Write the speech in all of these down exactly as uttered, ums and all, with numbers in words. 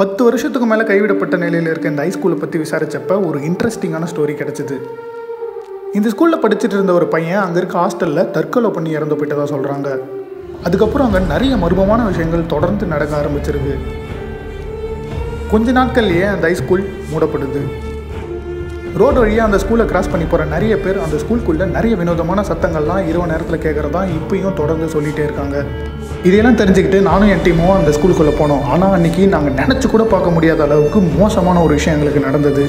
பத்து வருஷத்துக்கு மேலே கைவிடப்பட்ட நிலையில் இருக்க இந்த ஹைஸ்கூலை பற்றி விசாரித்தப்ப ஒரு இன்ட்ரெஸ்டிங்கான ஸ்டோரி கிடச்சிது. இந்த ஸ்கூலில் படிச்சுட்டு இருந்த ஒரு பையன் அங்கே இருக்க ஹாஸ்டலில் தற்கொலை பண்ணி இறந்து போயிட்டதாக சொல்கிறாங்க. அதுக்கப்புறம் அங்கே நிறைய மர்மமான விஷயங்கள் தொடர்ந்து நடக்க ஆரம்பிச்சிருக்கு. கொஞ்ச நாட்கள்லேயே அந்த ஹைஸ்கூல் மூடப்படுது. ரோடு வழியாக அந்த ஸ்கூலை கிராஸ் பண்ணி போகிற நிறைய பேர் அந்த ஸ்கூலுக்குள்ளே நிறைய வினோதமான சத்தங்கள்லாம் இரவு நேரத்தில் கேட்குறதா இப்பயும் தொடர்ந்து சொல்லிகிட்டே இருக்காங்க. இதையெல்லாம் தெரிஞ்சுக்கிட்டு நானும் என் டீமும் அந்த ஸ்கூலுக்குள்ளே போனோம். ஆனால் அன்றைக்கி நாங்கள் நினச்சி கூட பார்க்க முடியாத அளவுக்கு மோசமான ஒரு விஷயம் எங்களுக்கு நடந்தது.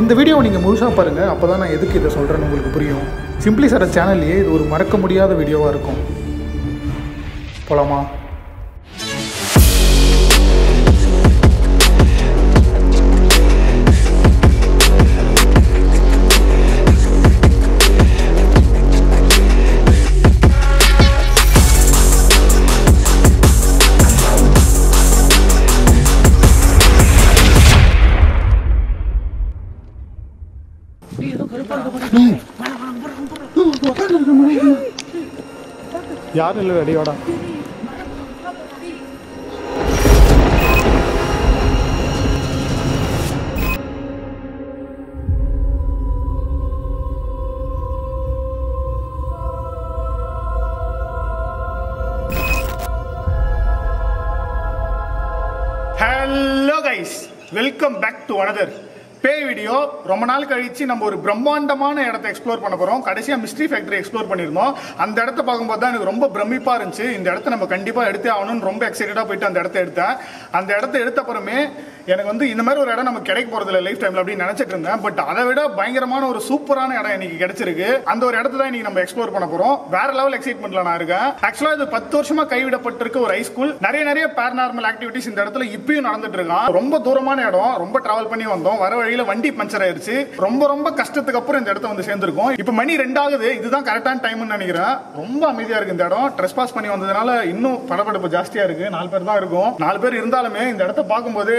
இந்த வீடியோவை நீங்கள் முழுசாக பாருங்கள், அப்போ தான் நான் எதுக்கு இதை சொல்கிறேன்னு உங்களுக்கு புரியும். சிம்பிளி சார் சேனல்லையே இது ஒரு மறக்க முடியாத வீடியோவாக இருக்கும். போலாமா? யாரும் இல்லை, அடியோட welcome back to another bay video. ரொம்ப நாள் கழிச்சு நம்ம ஒரு பிரம்மாண்டமான இடத்த எக்ஸ்ப்ளோர் பண்ண போகிறோம். கடைசியாக மிஸ்ட்ரி ஃபேக்டரி எக்ஸ்ப்ளோர் பண்ணியிருந்தோம். அந்த இடத்த பார்க்கும்போது தான் எனக்கு ரொம்ப பிரமிப்பாக இருந்துச்சு. இந்த இடத்த நம்ம கண்டிப்பாக எடுத்தே ஆகணும்னு ரொம்ப எக்ஸைட்டடாக போயிட்டு அந்த இடத்த எடுத்தேன். அந்த இடத்த எடுத்த அப்புறமே எனக்கு வந்து இந்த மாதிரி ஒரு இடம் நம்ம கிடைக்க போகிறதில்ல லைஃப் டைமில் அப்படின்னு நினச்சிட்டு இருந்தேன். பட் அதை விட பயங்கரமான ஒரு சூப்பரான இடம் எனக்கு கிடைச்சிருக்கு. அந்த ஒரு இடத்த தான் இன்னைக்கு நம்ம எக்ஸ்ப்ளோர் பண்ண போகிறோம். வேற லெவல் எக்ஸைட்மெண்ட்ல நான் இருக்கேன். ஆக்சுவலாக இது பத்து வருஷமா கைவிடப்பட்டிருக்க ஒரு ஹைஸ்கூல். நிறைய நிறைய பேரநார்மல் ஆக்டிவிட்டிஸ் இந்த இடத்துல இப்பயும் நடந்துட்டு இருக்கான். ரொம்ப தூரமான இடம், ரொம்ப டிராவல் பண்ணி வந்தோம். வர வழியில வண்டி பஞ்சர் ஆயிருச்சு. ரொம்ப ரொம்ப கஷ்டத்துக்கு அப்புறம் இந்த இடத்த வந்து சேர்ந்துருக்கோம். இப்போ மணி ரெண்டாவது, இதுதான் கரெக்டான டைம்னு நினைக்கிறேன். ரொம்ப அமைதியா இருக்கு இந்த இடம். ட்ரெஸ் பாஸ் பண்ணி வந்ததுனால இன்னும் படபடப்பு ஜாஸ்தியா இருக்கு. நாலு பேர் தான் இருக்கும். நாலு பேர் இருந்தாலுமே இந்த இடத்த பார்க்கும்போது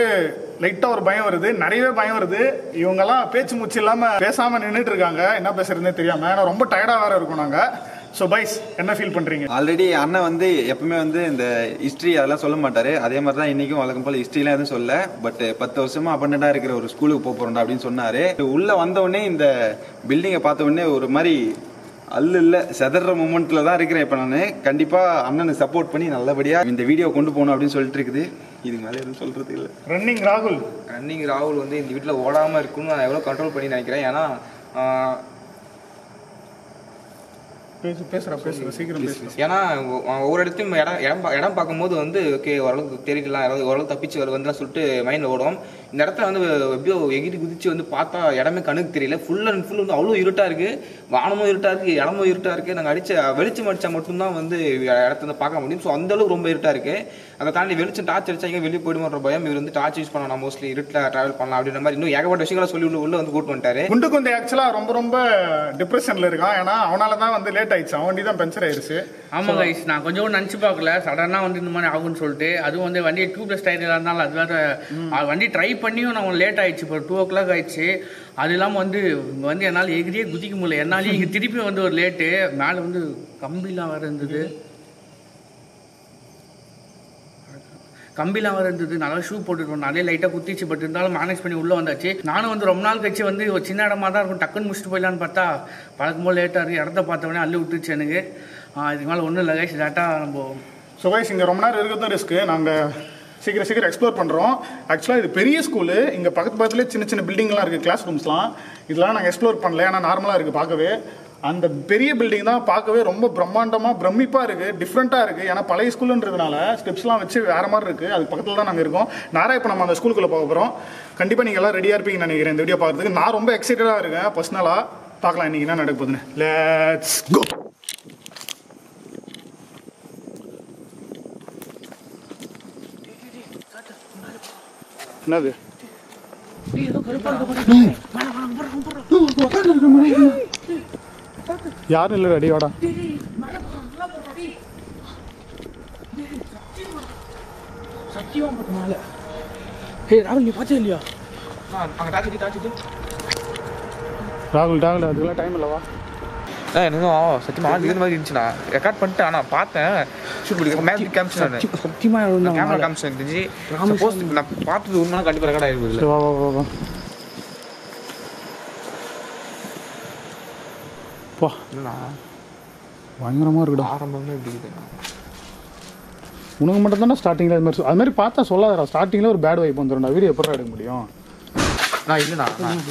லைட்டாக ஒரு பயம் வருது, நிறையவே பயம் வருது. இவங்கெல்லாம் பேச்சு மூச்சு இல்லாமல் பேசாமல் நின்றுட்டு இருக்காங்க, என்ன பேசுறதுன்னே தெரியாமல். ஏன்னா ரொம்ப டயர்டாக வேறு இருக்கும் நாங்கள். ஸோ பைஸ், என்ன ஃபீல் பண்ணுறீங்க? ஆல்ரெடி அண்ணன் வந்து எப்பவுமே வந்து இந்த ஹிஸ்ட்ரி அதெல்லாம் சொல்ல மாட்டார். அதே மாதிரி தான் இன்றைக்கும் வழக்கம் போல் ஹிஸ்ட்ரிலாம் எதுவும் சொல்ல. பட் பத்து வருஷமாக அபண்டண்டாக இருக்கிற ஒரு ஸ்கூலுக்கு போக போகிறோம்டா அப்படின்னு சொன்னார். உள்ளே வந்தவுடனே இந்த பில்டிங்கை பார்த்த உடனே ஒரு மாதிரி அல்ல இல்லை செதற மூமெண்ட்டில் தான் இருக்கிறேன் இப்போ நான். கண்டிப்பாக அண்ணனுக்கு சப்போர்ட் பண்ணி நல்லபடியாக இந்த வீடியோ கொண்டு போகணும் அப்படின்னு சொல்லிட்டு இருக்குது. இதுக்கு மேலே எதுவும் சொல்கிறது இல்லை. ரன்னிங் ராகுல் ரன்னிங் ராகுல் வந்து இந்த வீட்டில் ஓடாமல் இருக்குன்னு நான் எவ்வளோ கண்ட்ரோல் பண்ணி நினைக்கிறேன். ஏன்னா பேசு பேசுகிற பேசுகிற சீக்கிரம் பேசுகிறேன். ஏன்னா ஒவ்வொரு இடத்தையும் இடம் இடம் இடம் பார்க்கும்போது வந்து ஓகே ஓரளவுக்கு தெரிக்கலாம், ஓரளவுக்கு தப்பிச்சு வர வந்துலாம் சொல்லிட்டு மைண்டில் ஓடும். இந்த இடத்துல வந்து எப்படியோ எகிரி குதிச்சு வந்து பார்த்தா இடமே கண்ணுக்கு தெரியல. ஃபுல் அண்ட் ஃபுல் வந்து அவ்வளோ இருட்டாக இருக்குது. வானமும் இருட்டாக இருக்குது, இடமும் இருட்டாக இருக்குது. நாங்கள் அடித்த வெளிச்சம் அடித்தா மட்டும்தான் வந்து இடத்துல பார்க்க முடியும். ஸோ அந்தளவுக்கு ரொம்ப இருட்டாக இருக்குது. அதை தாண்டி வெளிச்சம் டார்ச் அடித்தா எங்கே வெளியே போய்டுமோன்ற பயம். இவர் வந்து டார்ச் யூஸ் பண்ணலாம், மோஸ்ட்லி இருட்டில் ட்ராவல் பண்ணலாம் அப்படின்ற மாதிரி இன்னும் ஏகப்பட்ட விஷயங்களை சொல்லி உள்ள வந்து கூட்டு வந்துட்டாரு. குண்டு குந்தை ஆக்சுவலாக ரொம்ப ரொம்ப டிப்ரெஷனில் இருக்கான். ஏன்னா அவனால் தான் வந்து லேட் நினைச்சு பார்க்கல, சடனா வந்து இந்த மாதிரி ஆகும்னு சொல்லிட்டு. அதுவும் வந்து வண்டியை டியூப்லெஸ் டயர் இருந்தாலும் அது வேற. வண்டி ட்ரை பண்ணியும் நான் லேட் ஆயிடுச்சு, இப்போ டூ ஓ கிளாக் ஆயிடுச்சு. அது இல்லாமல் வந்து வந்து என்னால் எகிரியே குதிக்க முடியல. என்னாலே இங்கே திருப்பி வந்து ஒரு லேட்டு மேலே வந்து கம்பிலாம் வேற இருந்தது கம்பிலாம் இருந்தது நல்லா ஷூ போட்டுருவோம். நிறைய லைட்டாக குத்திச்சு, பட் இருந்தாலும் மேனேஜ் பண்ணி உள்ளே வந்தாச்சு. நானும் வந்து ரொம்ப நாள் கழிச்சு வந்து ஒரு சின்ன இடமா தான் இருக்கும், டக்குன்னு முடிச்சுட்டு போயிடலான்னு பார்த்தா பழக்கம்போது லேட்டாக இருக்குது. இடத்த பார்த்தவொடனே அள்ளி விட்டுருச்சு எனக்கு. இதுக்கு மேலே ஒன்றும் இல்லை கைஸ், லேட்டாக நம்ம சுகேஷ் இங்கே ரொம்ப நேரம் இருக்கிறது தான் ரிஸ்க்கு. நாங்கள் சீக்கிரம் சீக்கிரம் எக்ஸ்ப்ளோர் பண்ணுறோம். ஆக்சுவலாக இது பெரிய ஸ்கூலு. இங்கே பக்கத்து பக்கத்துலேயே சின்ன சின்ன பில்டிங்லாம் இருக்குது, கிளாஸ் ரூம்ஸ்லாம். இதெல்லாம் நாங்கள் எக்ஸ்ப்ளோர் பண்ணல, ஏன்னா நார்மலாக இருக்குது பார்க்கவே. அந்த பெரிய பில்டிங் தான் பார்க்கவே ரொம்ப பிரம்மாண்டமாக பிரமிப்பாக இருக்குது, டிஃப்ரெண்ட்டாக இருக்குது. ஏன்னா பழைய ஸ்கூலுன்றதுனால ஸ்டெப்ஸ்லாம் வச்சு வேறு மாதிரி இருக்குது. அது பக்கத்தில் தான் நாங்கள் இருக்கோம். நேராக இப்போ நம்ம அந்த ஸ்கூலுக்குள்ளே போக போகிறோம். கண்டிப்பாக நீங்கள் எல்லாம் ரெடியாக இருப்பீங்கன்னு நினைக்கிறேன் இந்த வீடியோ பார்க்குறதுக்கு. நான் ரொம்ப எக்ஸைட்டடாக இருக்கேன் பர்சனலாக. பார்க்கலாம் இன்றைக்கி என்ன நடக்க போகுதுன்னு. Let's go. என்னது யாரும் இல்லை, அடியோட ராகுல் ராகுல் அதுக்கெல்லாம் டைம் இல்லவா? என்னங்க சத்தியமா ஆள் இது மாதிரி இருந்துச்சுனா ரெக்கார்ட் பண்ணிட்டு ஆனா பார்த்தேன் ஷூட் பண்ணி மேஜிக் கேப்சன் சத்தியமா கேமரா கேப்சன் இருந்துச்சு சப்போஸ் நான் பார்த்தது உண்மையா கண்டிப்பா ரெக்கார்ட் ஆயிருக்கு. வா வா வா போ பயங்கரமாக இருக்குடா. ஆரம்பமே இப்படி இருக்குண்ணா உனக்கு மட்டும் தானே ஸ்டார்டிங்கில் அது மாதிரி அது மாதிரி பார்த்தா சொல்லாதடா. ஸ்டார்டிங்கில் ஒரு பேட் வைப் வந்துடும்டா. வீடியோ எப்படா எடுக்க முடியும்? நான் இல்லைண்ணா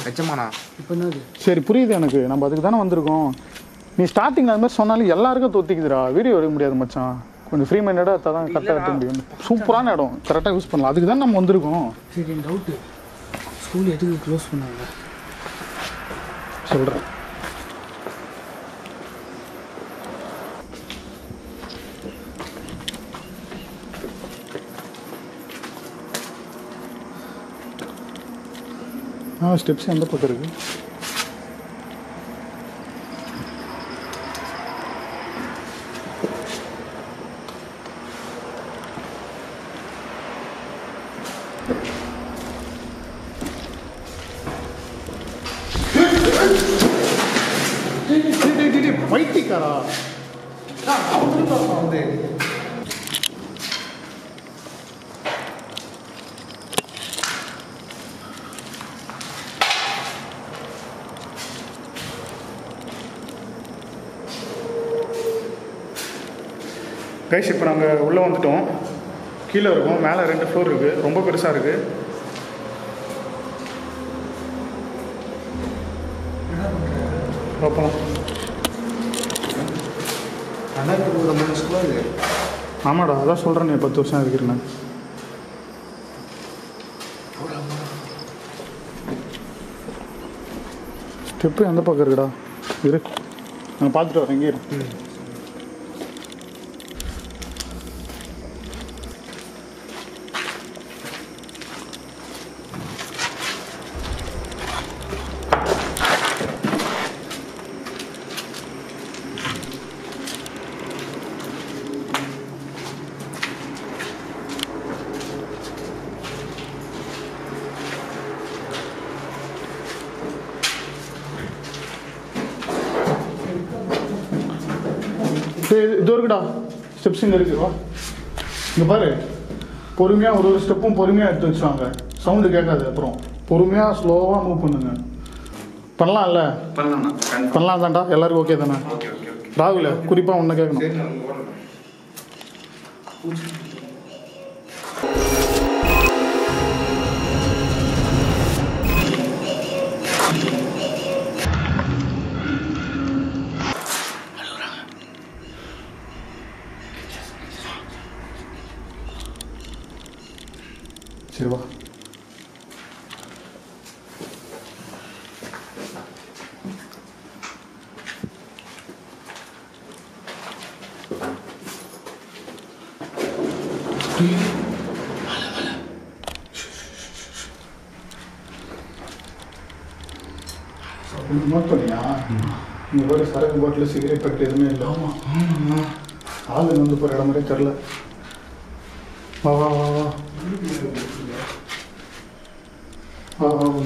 நிச்சயமாண்ணா. இப்போ என்னது சரி புரியுது எனக்கு. நம்ம அதுக்கு தானே வந்திருக்கோம். நீ ஸ்டார்டிங்கில் அது மாதிரி சொன்னாலும் எல்லாருக்கும் தொத்திக்குதுடா. வீடியோ எடுக்க முடியாது மச்சான். கொஞ்சம் ஃப்ரீ மைண்டடாக எடுத்தால் தான் கரெக்டாக எடுக்க முடியும். சூப்பரான இடம் கரெக்டாக யூஸ் பண்ணலாம். அதுக்கு தான் நம்ம வந்திருக்கோம். சரி டவுட்டு ஸ்கூல் எதுக்கு க்ளோஸ் பண்ணாங்க சொல்கிறேன். ஆ ஸ்டெப்ஸ் எந்த பக்கம் இருக்குது? பைத்தியக்காரா வந்து கைஸ் இப்போ நாங்கள் உள்ளே வந்துவிட்டோம். கீழே இருக்கும் மேலே ரெண்டு ஃப்ளோர் இருக்குது. ரொம்ப பெருசாக இருக்குது. பார்ப்போம். ரெண்டாயிரத்தி ஒரு மூணு வருஷம் இது. ஆமாடா அதான் சொல்கிறேன். நீ பத்து வருஷம் இருக்கிறேன். ஸ்டெப்பு எந்த பக்கம் இருக்குடா? இரு நான் பார்த்துட்டு வரேன். இங்கே இருக்கு இது இருக்குடா. ஸ்டெப்ஸ் இங்கே இருக்குவா. இங்கே பாரு பொறுமையாக ஒரு ஒரு ஸ்டெப்பும் பொறுமையாக எடுத்து வச்சுருவாங்க. சவுண்டு கேட்காது. அப்புறம் பொறுமையாக ஸ்லோவாக மூவ் பண்ணுங்க. பண்ணலாம் இல்லை பண்ணலாம்ண்ணா? பண்ணலாம் தான்டா. எல்லாருக்கும் ஓகே தானே? ராகுல குறிப்பாக ஒன்று கேட்கணும். சரி வா. நோட் பண்ணியா? இந்த மாதிரி சரக்கு பாட்டில் சிகரெட் பட்டு எதுவுமே இல்லை. ஆமாம் ஆள் வந்து போகிற இடம் மாதிரி தெரில. வா வா வா வா வா வா வா.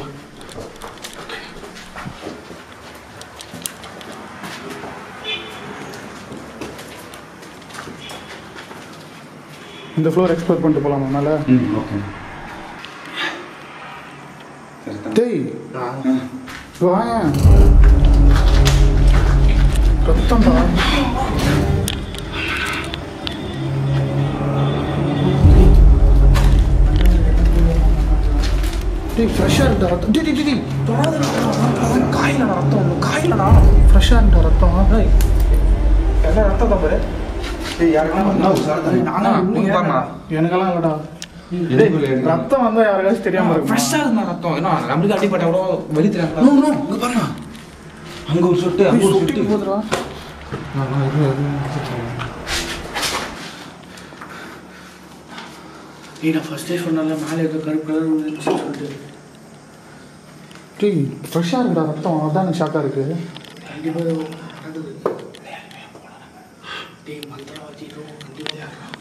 இந்த ஃப்ளோர் எக்ஸ்ப்ளோர் பண்ணிட்டு போகலாமா மேலே? டேய் வாயேன் ரத்தம் பா. டேய் ஃப்ரெஷ்ஷாக இருந்த ரத்தம். டே டே டே தொடாது காயில் ரத்தம் காயில் ஃப்ரெஷ்ஷாக இருந்த ரத்தம். டேய் எல்லாம் ரத்தம் தான் பாரு. டேய் எனக்கெல்லாம் இல்லைடா. ரத்தம் வந்தால் யாருக்காச்சும் தெரியாமல் இருக்கும். ஃப்ரெஷ்ஷாக இருந்தால் ரத்தம் ஏன்னா நம்மளுக்கு அடிப்பட்ட கூட வெளி தெரியாது. இங்கே பாருங்க அங்கே ஒரு சொட்டு அங்கே ஒரு சொட்டு போதுடா. ஏய் நான் ஃபர்ஸ்ட் டே சொன்னால மேலே ஏதோ கருப்பு கலர் ஒன்று சொல்லிட்டு. டேய் ஃப்ரெஷ்ஷாக இருக்குடா ரத்தம். அதுதான் எனக்கு ஷாக்காக இருக்குது. கண்டிப்பாக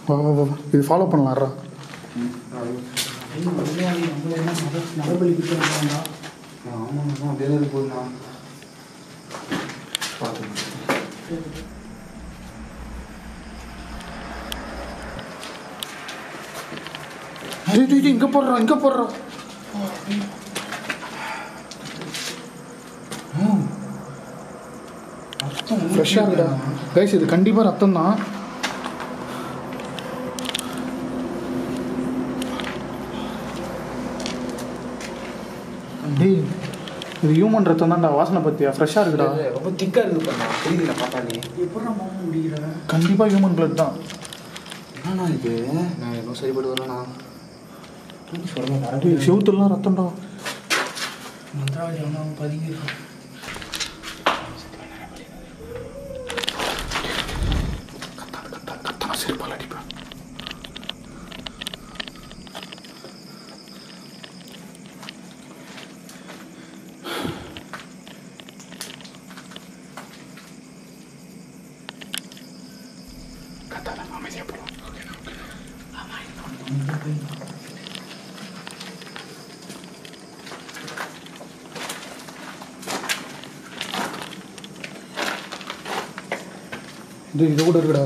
வா வா வா இது ஃபாலோ பண்ணலாம்ரா. நரபலி கிட்டா ஆமாம் அதே தான் போதுண்ணா பார்த்து activity. Hey, hey, hey, inga porra, inga porra. Fresh ah irukku guys, idu kandipa ratham da. Hey, the human ratham da vaasana pathiya fresh ah irukku da. Romba thick ah irukku da. Theriyala paathaale. Eppora mom mudira? Kandipa human blood da. Enna idu? Na enno sari paduvala na. Thank you for the Marathi. You should tell us something. Mantra is on our body. Kathar, kathar, kathar, sir, paladi pa. Kathar, I'm here for you. Okay, okay. I'm here for you. This is the order of the road.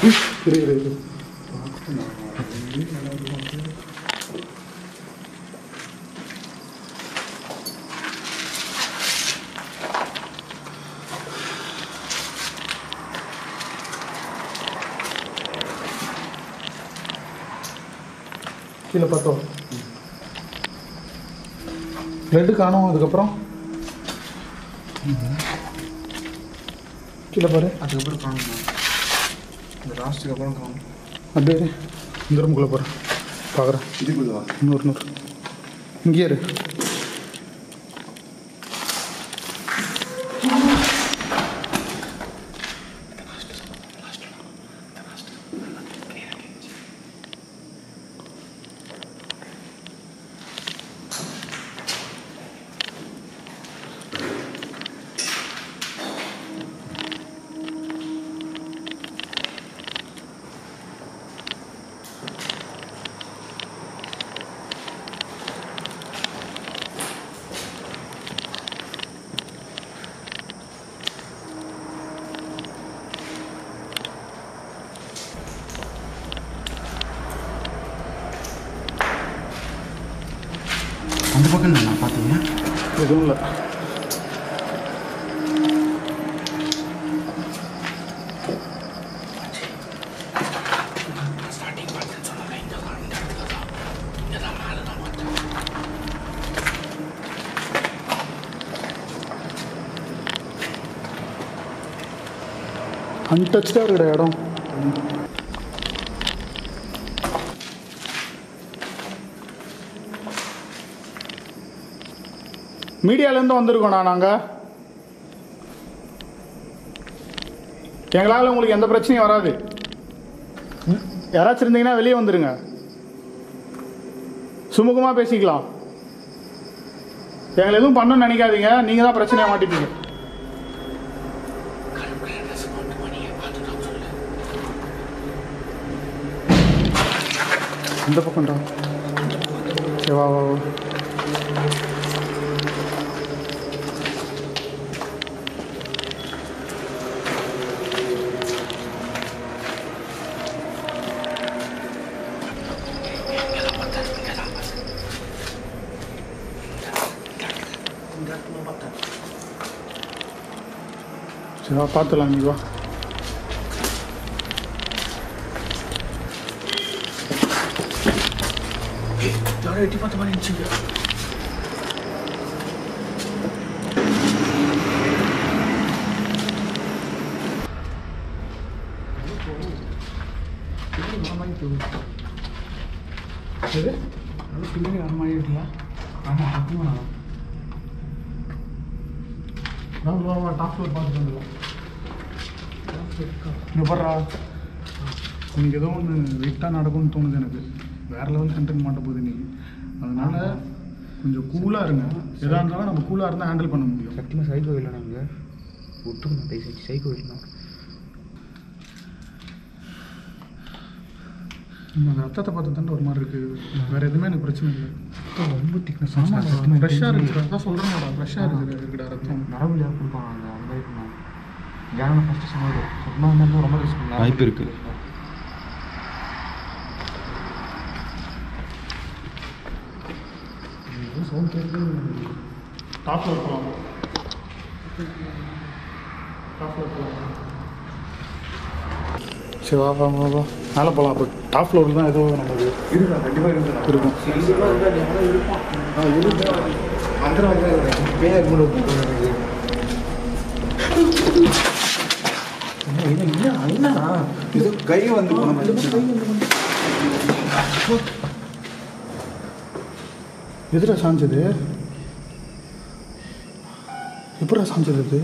This is the order of the road. Red காணோம் அதுக்கு அப்புறம் கீழ பாரு அதுக்கு அப்புறம் காணோம் இந்த ராஸ்ட்க்கு அப்புறம் காணோம் அப்படியே இந்த ரூமுக்குள்ள பாரு பாக்குற இதுக்குள்ள வா நூறு நூறு இங்க இரு What is it? I don't know. Untouched area, I don't know. Media lendo vandirukona naanga engalaala ungalku endha prachaney varadhu yaraach irundinga veliye vandirunga sumugama pesikalam engala edhum pannum nenikadinga neenga dhaan prachaney maatipinga indha pakkam da seva Se va pato la amiga. Hey, you already put one in Chile. I'm going to talk about it. I'm going to go to the airline center. I'm going to go to the airline center. I'm going to handle it. அந்த அத்தத்தை பார்த்து ஒரு மாதிரி இருக்குது, வேறு எதுவுமே எனக்கு பிரச்சனை இல்லை. ரொம்ப திக்னஸ் ஃப்ரெஷ்ஷாக இருக்குது, அதான் சொல்கிறேன் ஃப்ரெஷ்ஷாக இருக்குது இருக்கிற அர்த்தம். நரம்புலையாக கொடுப்பாங்க அந்த அந்த மாதிரி பண்ணாங்க ஜான ஃபஸ்ட்டு சொன்னது சொன்னால் ரொம்ப வாய்ப்பு இருக்குது. சவுண்ட் கேட்டு டாப்பில் இருக்கலாம் டாப்பில் இருக்கலாம் சரி வாப்பா வாப்பா மேலே போகலாம். அப்போ டாப் ஃப்ளோரில் தான் ஏதோ நமக்கு இருக்கும், கண்டிப்பாக இருக்கும் இருக்கும் இல்லை அண்ணா ஏதோ கை வந்து எதிரா சாஞ்சது எப்படா சாஞ்சது அது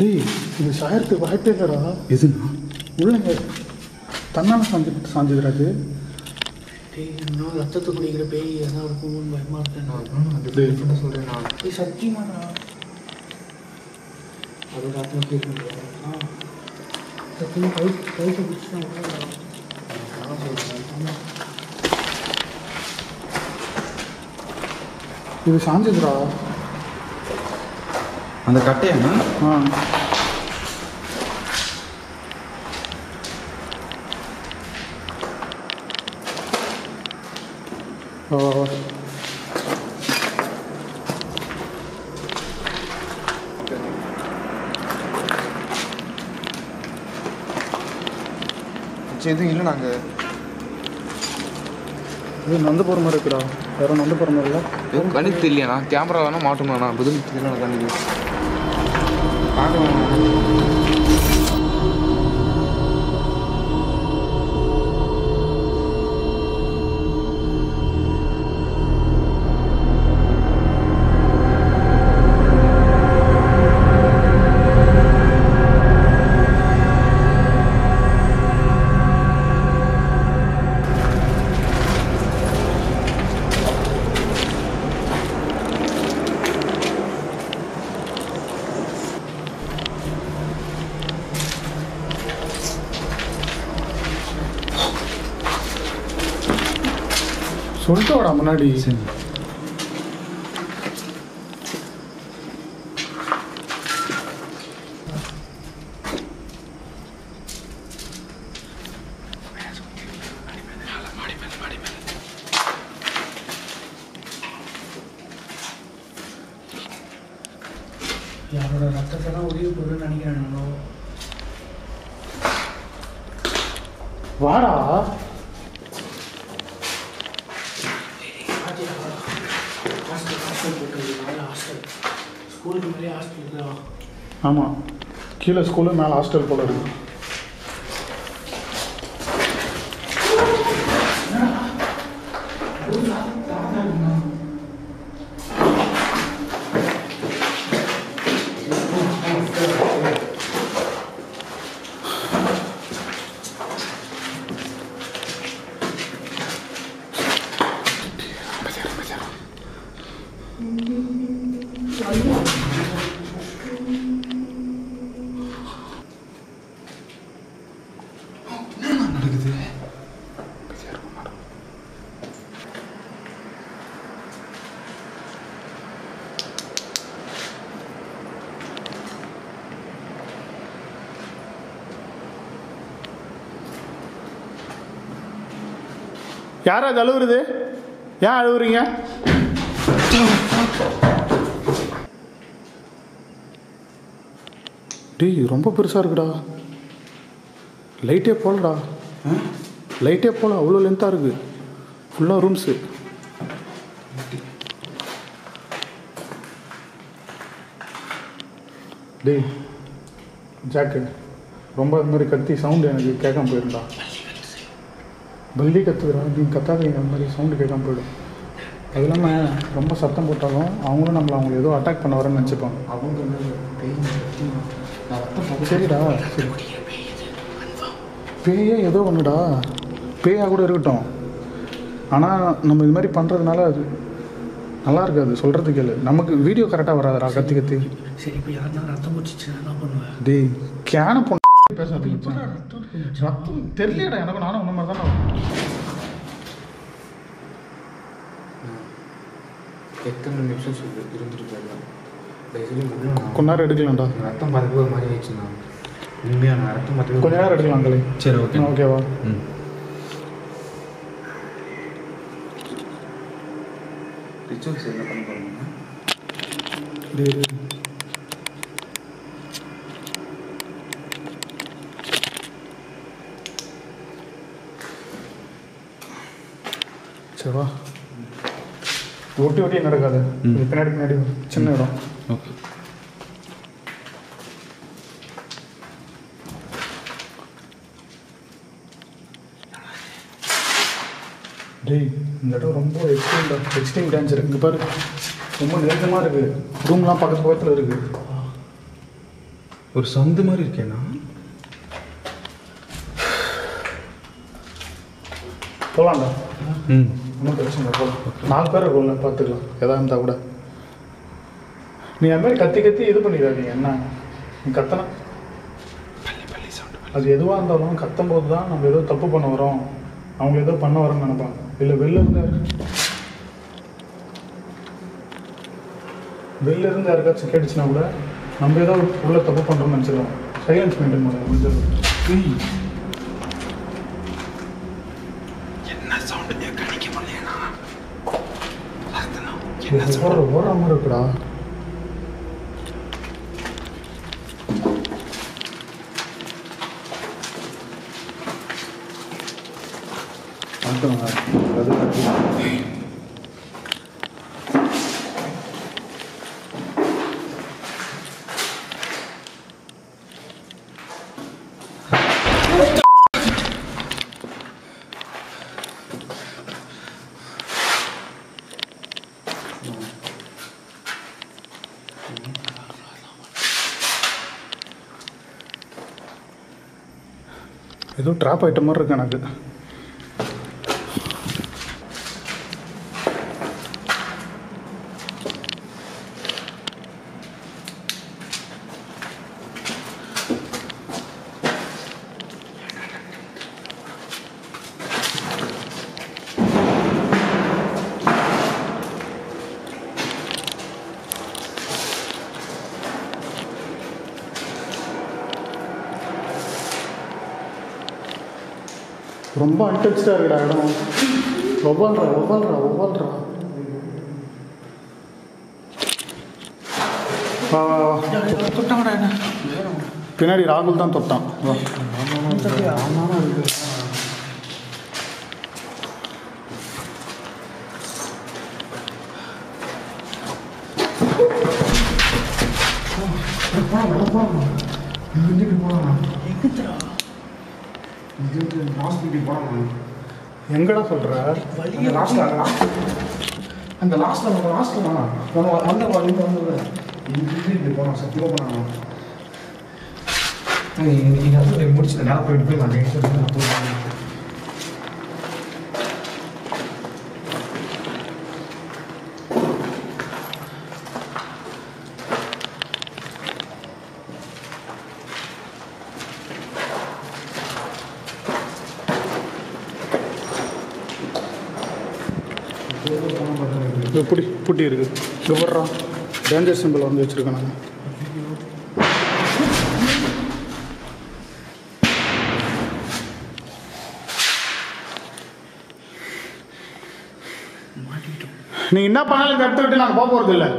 டேய் இது சாயத்து வாய்ப்பே தரா எதுனா உள்ளங்க தன்னால் சாஞ்சிட்டு சாஞ்சிக்கிறாது. இன்னொரு ரத்தத்தை குடிக்கிற பேய் எதாவது இருக்கும் பயமாக இருக்கேன் சொல்கிறேன் நான். டேய் சத்தியமாண்ணா அதோட ரத்தம் கேட்க முடியாது சத்தியமாக கை கைப்பை பிடிச்சினா சொல்கிறேன் இது சாஞ்சிக்கிறா அந்த கட்டையண்ணா. ஆ ஓ எதுவும் இல்லை நாங்கள் இது நந்து போகிற மாதிரி இருக்குடா, யாரும் நந்து போகிற மாதிரி இல்லை. எதுவும் கணித்து இல்லையாண்ணா கேமரா வேணால் மாட்டோம்ண்ணா புதுமி தெரியல கணிக்கு சொல்லிட்டோட முன்னாடி யாரோட ரத்தத்தெல்லாம் உதவி பொருள் நினைக்கிறேன். வாடா ஸ்கூலுக்கு மேலே ஹாஸ்டல் தான். ஆமாம் கீழே ஸ்கூலு மேலே ஹாஸ்டல் போல இருக்கு. யாரா அது அழுவுறது? ஏன் அழுவுறீங்க? டேய் ரொம்ப பெருசாக இருக்குடா, லைட்டே போகலடா, லைட்டே போகல, அவ்வளோ லென்த்தாக இருக்குது, ஃபுல்லாக ரூம்ஸு. டேய் ஜாக்கு ரொம்ப அது மாதிரி கத்தி சவுண்டு எனக்கு கேட்காம போயிருந்தா. பல்லி கற்றுக்குறா நீங்கள் கத்தாதீங்க, அந்த மாதிரி சவுண்டு கேட்காம போய்டும். அது இல்லாமல் ரொம்ப சத்தம் போட்டாலும் அவங்களும் நம்மளை அவங்களை ஏதோ அட்டாக் பண்ண வரேன்னு நினச்சிப்பாங்க. அவங்க வந்து சரிடா சரி பேயே ஏதோ ஒன்றுடா, பேயாக கூட இருக்கட்டும், ஆனால் நம்ம இது மாதிரி பண்ணுறதுனால அது நல்லா இருக்காது சொல்கிறதுக்கு இல்லை. நமக்கு வீடியோ கரெக்டாக வராதுரா கத்தி கத்தி. சரி இப்போ யாருன்னா ரத்தம் குடிச்சிச்சுன்னா என்ன பண்ணுவேன்? டே கேன பொண்ணு பேசுறது ரத்தம் தெரியலடா எனக்கு. நானும் ஒன்று மாதிரி தான் எத்தனை நிமிஷம் சொல்லி இருந்துருக்கேன். கொஞ்ச நேரம் எடுக்கலாம்டா. ரத்தம் பார்த்துக்கு ஒரு மாதிரி ஆயிடுச்சுண்ணா உண்மையான ரத்தம் பார்த்து கொஞ்ச நேரம் எடுக்கலாங்களே. சரி ஓகே ஓகேவா. ம் ரிச்சுவல்ஸ் என்ன பண்ண போகிறோம்னா சரிவா ஒட்டி ஒட்டி நடக்காது. பின்னாடி பின்னாடி சின்ன இடம். ஓகே டேய் இந்த இடம் ரொம்ப எக்ஸ்ட்ரீம் எக்ஸ்ட்ரீம் டேஞ்சர் இருக்குது பாரு. ரொம்ப நெருக்கமாக இருக்குது. ரூம்லாம் பக்கத்து பக்கத்தில் இருக்குது. ஒரு சந்து மாதிரி இருக்கேண்ணா. போகலாம்டா. ம் ஒன்றும் பிரச்சனை இல்லை போகலாம். நாலு பேர் இருக்கும்ல பார்த்துக்கலாம் எதாக இருந்தால் கூட. நீ அது மாதிரி கத்தி கத்தி இது பண்ணிடாதீங்க. என்ன நீ கத்தனா அது எதுவாக இருந்தாலும் கத்தும்போது தான் நம்ம ஏதோ தப்பு பண்ண வரோம் அவங்க ஏதோ பண்ண வரோம்னு நினைப்பாங்க. இல்லை வெளில இருந்தா வெளில இருந்து யாருக்காச்சும் கேட்டுச்சுன்னா கூட நம்ம ஏதோ உள்ள தப்பு பண்ணுறோம்னு நினச்சிடலாம். சைலன்ஸ் மெயின்டைன் பண்ண முடிஞ்சது. ஓடுற மாதிரி இருக்குடா. ஏதோ ட்ராப் ஆகிட்ட மாதிரி இருக்கு எனக்கு. ரொம்ப அன்டச்சாக இருக்குடா இடம். ஒவ்வொன்றா ஒவ்வொன்றா ஒவ்வொன்றா தொட்டாங்கடா. என்ன பின்னாடி ராகுல் தான் தொட்டான். எங்கடா சொல்ற அந்த லாஸ்ட்ல போனோம் சத்தியமா போனாங்க. முடிச்சு நேரம் போயிட்டு போய் நான் புடி புட்டி இருக்கு. சுவர்ரா டேஞ்சர் சிம்பிள் வந்து வச்சிருக்கேன் நான். நீங்க என்ன பண்ணாலும் இந்த இடத்த விட்டு நாங்கள் போக போறது இல்லை.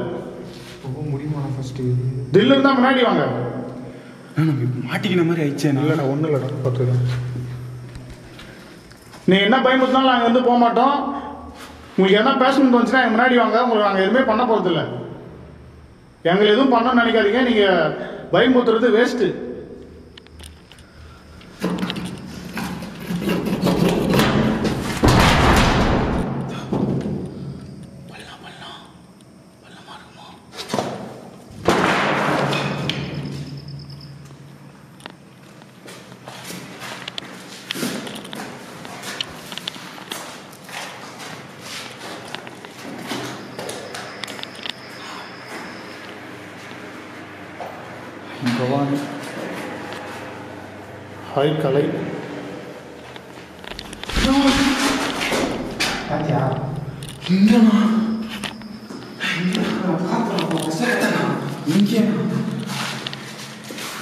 போக முடியுமா? ஃபர்ஸ்ட் தில்லு இருந்தால் முன்னாடி வாங்க. மாட்டிக்கிற மாதிரி ஆயிடுச்சேன். இல்லைடா ஒன்றும் இல்லைடா பார்த்துக்கலாம். நீங்கள் என்ன பயமுறுத்தினாலும் நாங்கள் வந்து போக மாட்டோம். உங்களுக்கு எதனா பேசணும்னு தோணுச்சுன்னா எங்கள் முன்னாடி வாங்க. உங்களுக்கு நாங்கள் எதுவுமே பண்ண போகிறது இல்லை. எங்களை எதுவும் பண்ணணும்னு நினைக்காதீங்க. நீங்கள் பயமுறுத்துறது வேஸ்ட்டு. பவானி. ஹாய் கலை. இல்லைண்ணா இங்கே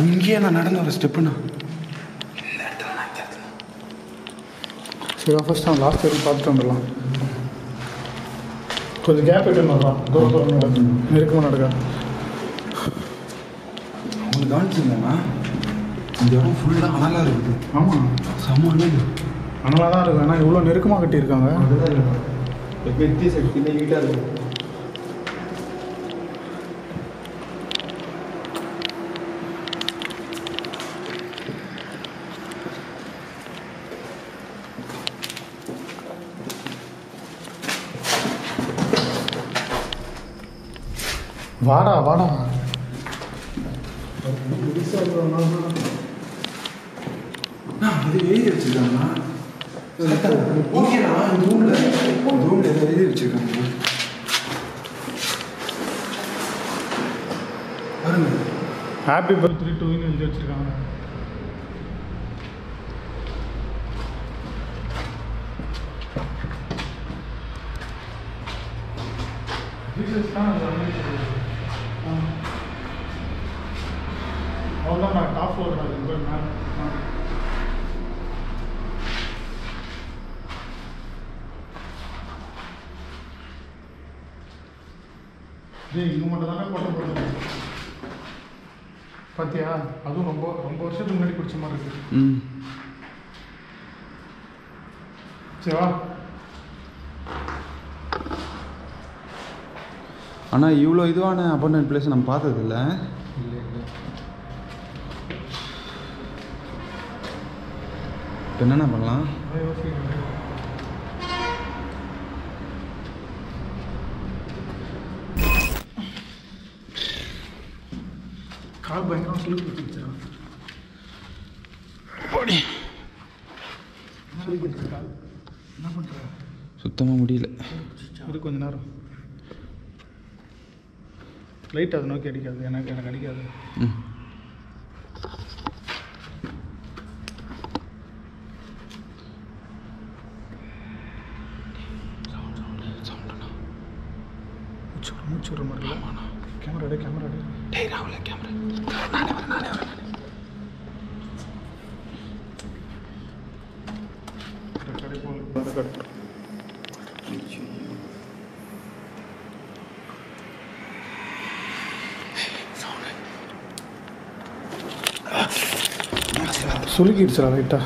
இங்கேயே நான் நடந்த ஒரு ஸ்டெப்புண்ணா. சரி ஃபஸ்ட் நான் லாஸ்ட் வரைக்கும் பார்த்துட்டு வந்துடலாம். கொஞ்சம் கேப் எடுத்துன்னு வரலாம். கோபுரம் நெருக்கமாக நடக்க உங்களுக்கு கவனிச்சிருந்தேன்னா இந்த இடம் ஃபுல்லாக அனலாக இருக்குது. ஆமாம் சமூகமே அனலாக தான் இருக்குது. ஆனால் இவ்வளோ நெருக்கமாக கட்டியிருக்காங்க. அதுதான் இல்லை வெற்றி சக்தி நீட்டாக இருக்குது. வாடா வாடா அது எழுதி வச்சிருக்காங்கண்ணா. ரூம்ல ரூம்ல எழுதி வச்சிருக்காங்க பாருங்க. ஹாப்பி பர்த்டே டூ ன்னு எழுதி வச்சிருக்காங்க. அவ்வளோதான் நான் டாப் ஃபோர் மேம். இங்கே மட்டும் தானே போட்ட போட்டு பார்த்தியா? அதுவும் ரொம்ப ரொம்ப வருஷத்துக்கு முன்னாடி பிடிச்ச மாதிரி இருக்கு. ம் சரிவா. ஆனால் இவ்வளோ இதுவான அபார்ட்மெண்ட் பிளேஸ் நம்ம பார்த்ததில்ல. என்னென்ன பண்ணலாம்? கால் பயங்கரம் சொல்லி கொடுத்துருச்சா? என்ன பண்ணுற? சுத்தமாக முடியல. இது கொஞ்ச நேரம் லைட் அதை நோக்கி அடிக்காது. எனக்கு எனக்கு அடிக்காது. மூச்சு விடுற மாதிரி இல்லை. கேமரா எடு கேமரா எடு. டேய் ராகுல கேமரா. நானே வரேன் நானே வரேன். கடை போகணும் கடை. சுருக்கிடுச்சா ரைட்டா?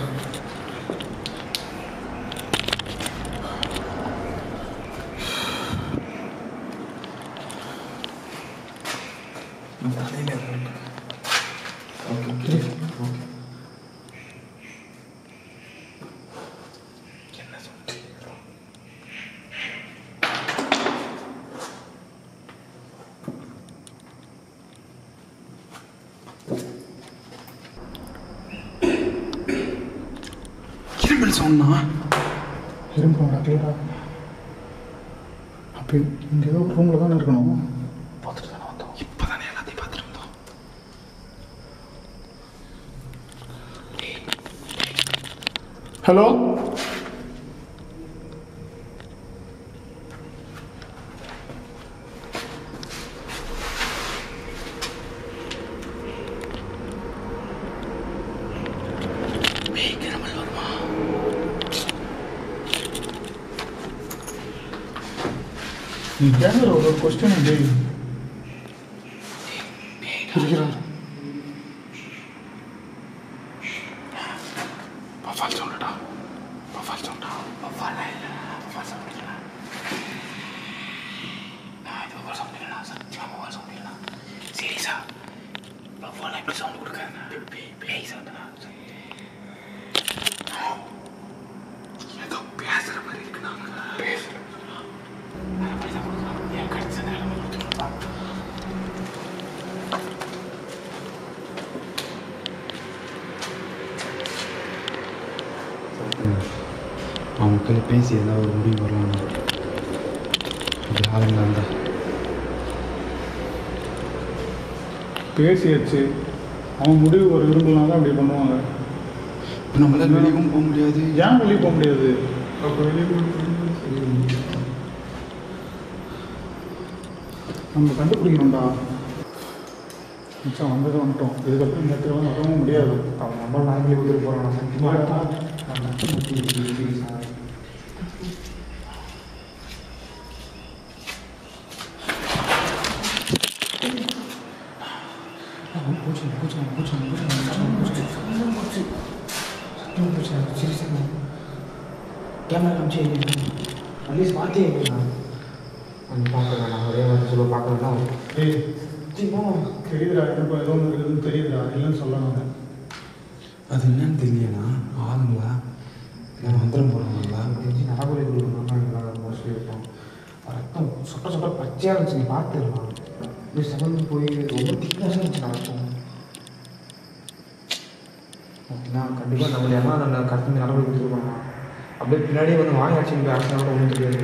அப்போ இங்கே ஏதோ ரூமில் தானே இருக்கணும். பார்த்துட்டு தானே வந்தோம். இப்போ தானே எல்லாத்தையும் பார்த்துட்டு வந்தோம். ஹலோ கேமரா ஒரு கொஸ்டின் இருக்கிறார். அவங்கள பேசி ஏதாவது ஒரு முடிவு வரலாம்னா அப்படி ஆளுங்களா இருந்தால் பேசியாச்சு. அவன் முடிவு ஒரு விரும்பினா தான் அப்படி பண்ணுவாங்க. நம்மளால் வெளியும் போக முடியாது. ஏன் வெளியே போக முடியாது? அப்போ வெளியே நம்ம கண்டுபிடிக்கணும்டா. மிச்சம் வந்தது வந்துட்டோம். இதுக்கப்புறம் இந்த திரும்ப வரவும் முடியாது. அவன் நம்ம நாங்களே ஊருக்கு போகிறான். அட்லீஸ்ட் மாற்றி வந்து பார்க்கலாம். நான் ஒரே மாதிரி சொல்ல பார்க்கலாம். ஏய் முக்கியமாக தெரியுதுடா, எனக்கு ஏதோ ஒன்று இருக்குதுன்னு தெரியுதுடா. இல்லைன்னு சொல்லலாங்க. அது என்னன்னு தெரியலண்ணா. ஆளுங்களா இல்லை மந்திரம் போடுறாங்களா தெரிஞ்சு நடைமுறை கொடுக்கணும். மோஸ்ட்லி இருப்போம். ரத்தம் சொட்ட சொட்ட பச்சையாக இருந்துச்சு. பார்த்துடலாம். இப்படி சமந்து போய் ரொம்ப திக்னஸாக இருந்துச்சு நடக்கும். ஓகேண்ணா, கண்டிப்பாக நம்மளே ஆனால் நம்ம கருத்து நடைமுறை கொடுத்துருக்கோம்ண்ணா. அப்படியே பின்னாடியே வந்து வாங்கி ஆச்சுன்னு போய் அரசாங்க ஒன்றும் தெரியாது.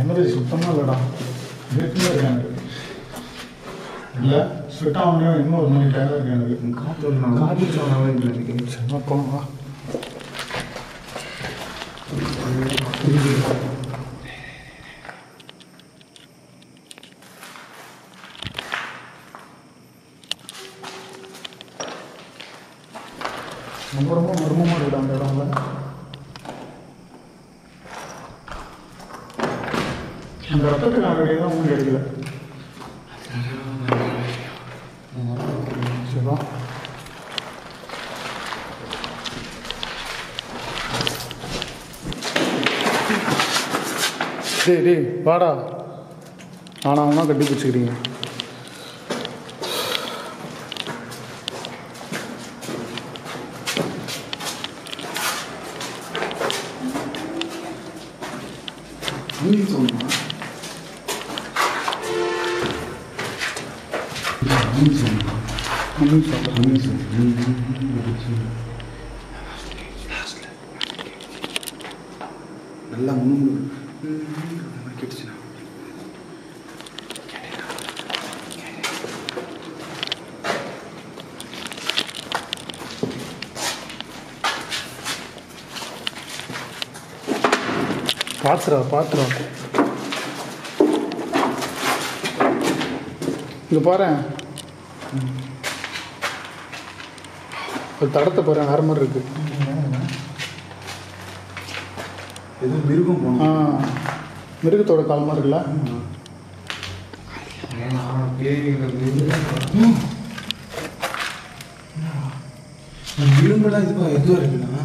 என்னது சுத்தமாக இல்லைடா. இருக்குமே இருக்கு எனக்கு. இல்லை சுட்டாக அவனையோ இன்னும் ஒரு மணி டேராக இருக்கு எனக்கு. காற்று காற்று சொன்னாவே இல்லை எனக்கு. சரி போவா. ரொம்ப ரொம்ப மர்மமாக இருக்குடா அந்த இடம்ல. அந்த இடத்துக்கு நான் வெளியே தான் ஒன்றும் கிடைக்கல. சரிவா டே டே வாடா. ஆனால் அவனா கட்டி பிடிச்சிக்கிறீங்க. நல்லா முன்னு கேட்டுச்சுண்ணா. பாத்துரா பாத்துரா இங்கே பாரு. ஒரு தடத்தை பாரு வேற மாதிரி இருக்கு. எதுவும் மிருகம் போகணும். ஆ மிருகத்தோட கால் மாதிரி இருக்குல்ல. இரும்பெல்லாம் இதுவா எதுவாக இருக்குண்ணா.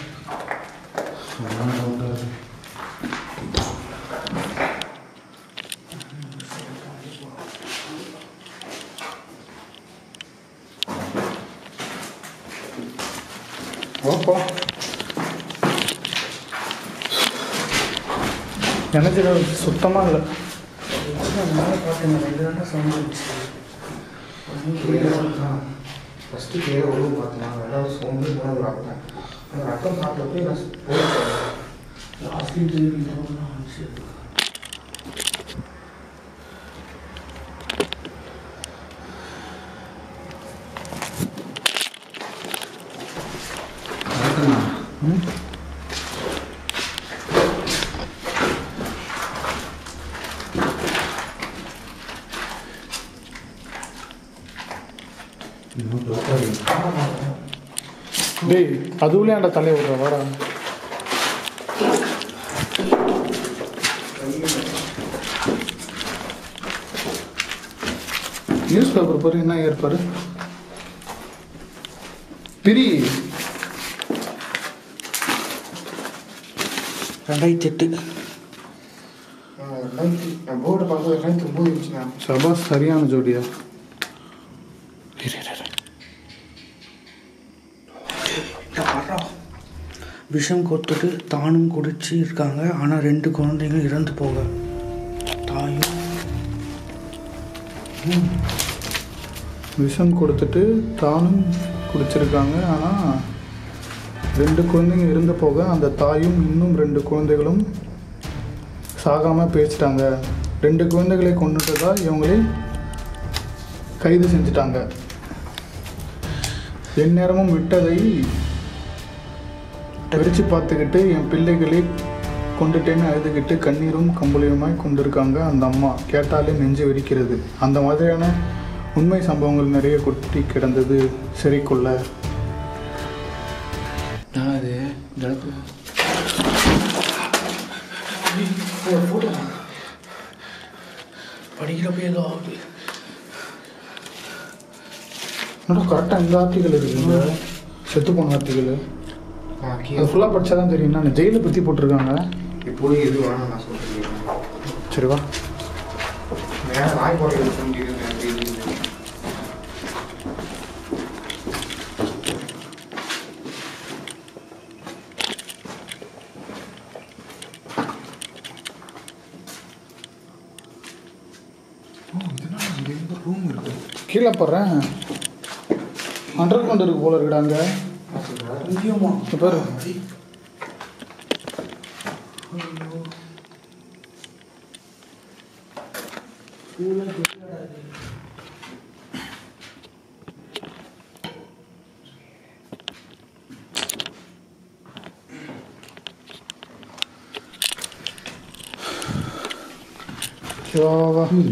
ஓப்பா நினைச்சது சுத்தமாக இல்லை. பார்த்தீங்கன்னா ஃபஸ்ட்டு கீழே உழவு பார்த்தேன். ரெண்டாவது சோம்பு, மூணாவது ரத்தம். அந்த ரத்தம் சாப்பிட்டப்போ நான் போயிட்டேன். லாஸ்ட்லி அதுவுல அந்த தலை விடுற வர நியூஸ் பேப்பர் பாரு. என்ன ஏற்பாரு பிரி ரெண்டாயிரத்தி எட்டு போர்டு பார்க்க ரெண்டாயிரத்தி ஒன்பது இருந்துச்சுண்ணா. சபா சரியான ஜோடியா. விஷம் கொடுத்துட்டு தானும் குடிச்சு இருக்காங்க. ஆனால் ரெண்டு குழந்தைங்களும் இறந்து போக தாயும் விஷம் கொடுத்துட்டு தானும் குடிச்சிருக்காங்க. ஆனால் ரெண்டு குழந்தைங்க இருந்த போக அந்த தாயும் இன்னும் ரெண்டு குழந்தைகளும் சாகாமல் பேசிட்டாங்க. ரெண்டு குழந்தைகளை கொண்டுட்டதா இவங்களே கைது செஞ்சுட்டாங்க. எந்நேரமும் விட்டதை வெறிச்சு பார்த்துக்கிட்டு என் பிள்ளைகளை கொண்டுட்டேன்னு அழுதுகிட்டு கண்ணீரும் கம்பளியுமாய் கொண்டிருக்காங்க அந்த அம்மா. கேட்டாலே நெஞ்சு வெடிக்கிறது. அந்த மாதிரியான உண்மை சம்பவங்கள் நிறைய கொட்டி கிடந்தது சிறைக்குள்ள. படிக்கிறப்ப ஏதோ ஆகுது. கரெக்டாக இந்த ஆர்டிகள் இருக்குங்க, செத்து போன ஆர்டிகள். அது ஃபுல்லாக படித்தா தான் தெரியும். நான் ஜெயிலை பற்றி போட்டிருக்காங்க. இப்போது எது வேணும் நான் சொல்லிக்கிறேன். சரிவா, கீழே போடுறேன். அண்டர் கிரவுண்ட் இருக்கு போல இருக்காங்க.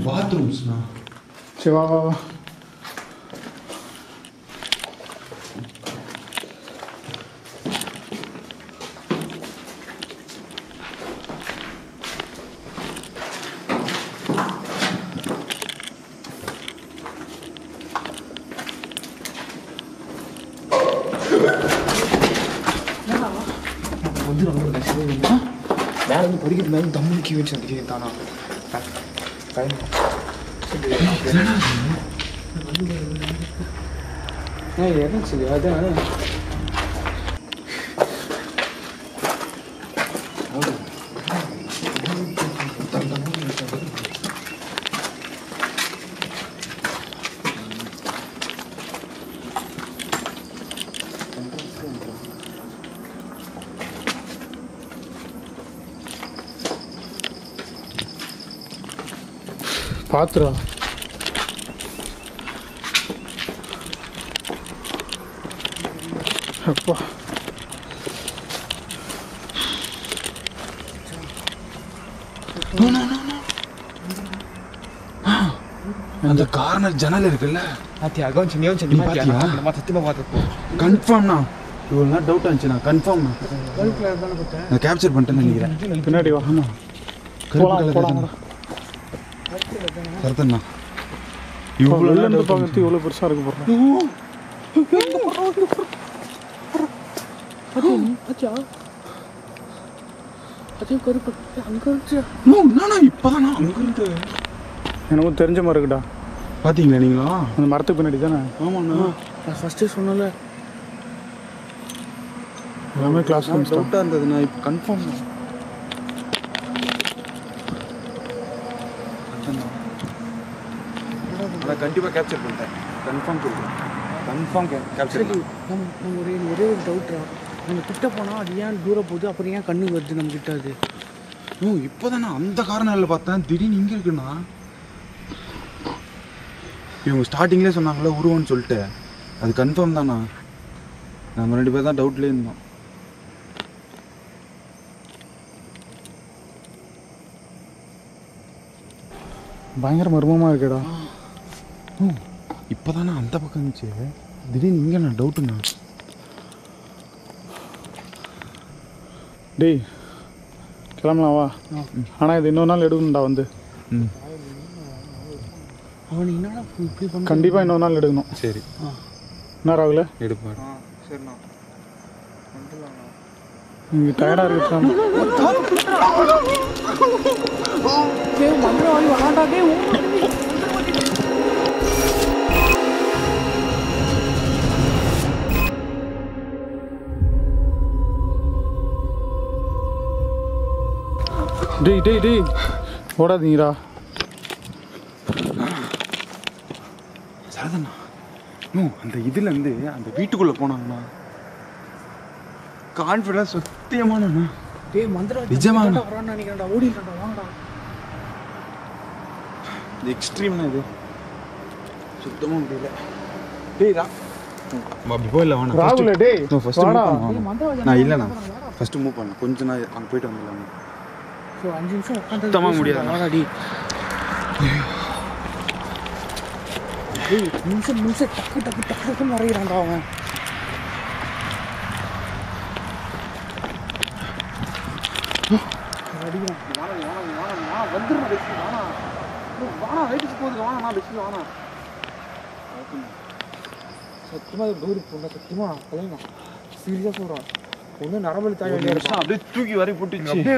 பாத்ரூம்ஸ் சிவா பாத்ரா அப்பா அந்த கார்னர் ஜன்னல் இருக்குல்ல, கன்ஃபார்ம்ண்ணா. இவ்வளோ நாள் டவுட் ஆச்சுண்ணா, கன்ஃபார்ம்ண்ணா. நான் கேப்சர் பண்ணிட்டேன்னு நினைக்கிறேன். பின்னாடி வாங்கண்ணா, கருத்தண்ணா. இவ்வளோ பார்க்கறது இவ்வளோ பெருசாக இருக்கு போகிறேன். எனக்கு தெரிஞ்ச மாதிரி இருக்குடா. பார்த்தீங்களா நீங்களா? அந்த மரத்துக்கு பின்னாடி தானே? ஆமாண்ணா, நான் ஃபஸ்ட்டு சொன்னல எல்லாமே கிளாஸ் டவுட்டாக இருந்ததுண்ணா. இப்போ கன்ஃபார்ம் தான். நான் கண்டிப்பாக கேப்சர் பண்ணிட்டேன். கன்ஃபார்ம் கொடுக்குறேன். Confirm capture. நம்ம ஒரே ஒரே ஒரு டவுட்டா, நம்ம கிட்ட போனால் அது ஏன் தூரம் போகுது? அப்புறம் ஏன் கண்ணு வருது நம்ம கிட்ட? அது ஓ இப்போ தானே அந்த காரணம் பார்த்தேன். திடீர்னு இங்கே இருக்குண்ணா. இவங்க ஸ்டார்டிங்லேயே சொன்னாங்களே உருவம்னு சொல்லிட்டு, அது கன்ஃபார்ம் தானா? நம்ம ரெண்டு பேர் தான் டவுட்லேயே இருந்தோம். பயங்கர மர்மமாக இருக்குடா. ஓ இப்போ தானே அந்த பக்கம் இருந்துச்சு, திடீர்னு இங்கே நான் டவுட்டுண்ணா. டே கிளம்பலாம் வா. ஆனால் இது இன்னொரு நாள் எடுக்கணும்டா வந்து. ம், அவன் என்னடா இப்படி பண்ண? கண்டிப்பாக இன்னொரு நாள் எடுக்கணும். சரி என்ன ராகுல எடுப்பார். சரிண்ணா, இங்கே டயர்டாக இருக்கு. டேய் டேய் டேய் ஓடாதீங்கடா. அதண்ணா இன்னும் அந்த இதுலேருந்து அந்த வீட்டுக்குள்ளே போனாங்கண்ணா கான்ஃபிடன்ஸ் சத்தியமானண்ணா. டே மந்திரம் நிஜமாங்கண்ணா நினைக்கிறேன்டா ஓடிடா வாங்கடா. இது எக்ஸ்ட்ரீம்ண்ணா, இது சுத்தமாக முடியல. டேடா அப்படி போயிடல வேணா. ராகுல டே நான் இல்லைண்ணா ஃபஸ்ட்டு மூவ் பண்ணேன் கொஞ்சம் நான் அங்கே போயிட்டு வந்துடலாம்ண்ணா. ஸோ அஞ்சு நிமிஷம் சுத்தமாக முடியாது. டி நிமிஷம் நிமிஷம் டக்கு டக்கு டக்கு டக்குன்னு வரைகிறான்டா அவன். அடிக்கிறான் வந்துடுறா பெஸ்ட் வானா வானா வெயிட்டு போகுது வானா பெஸ்ட் வானா. சத்தியமாக டூரி போடலாம் சத்தியமாக கலைங்க சீரியஸாக சொல்கிறான். ஒன்றும் நரம்பலி தாங்க வேண்டிய வருஷம் அப்படியே தூக்கி வரை போட்டுச்சு அப்படியே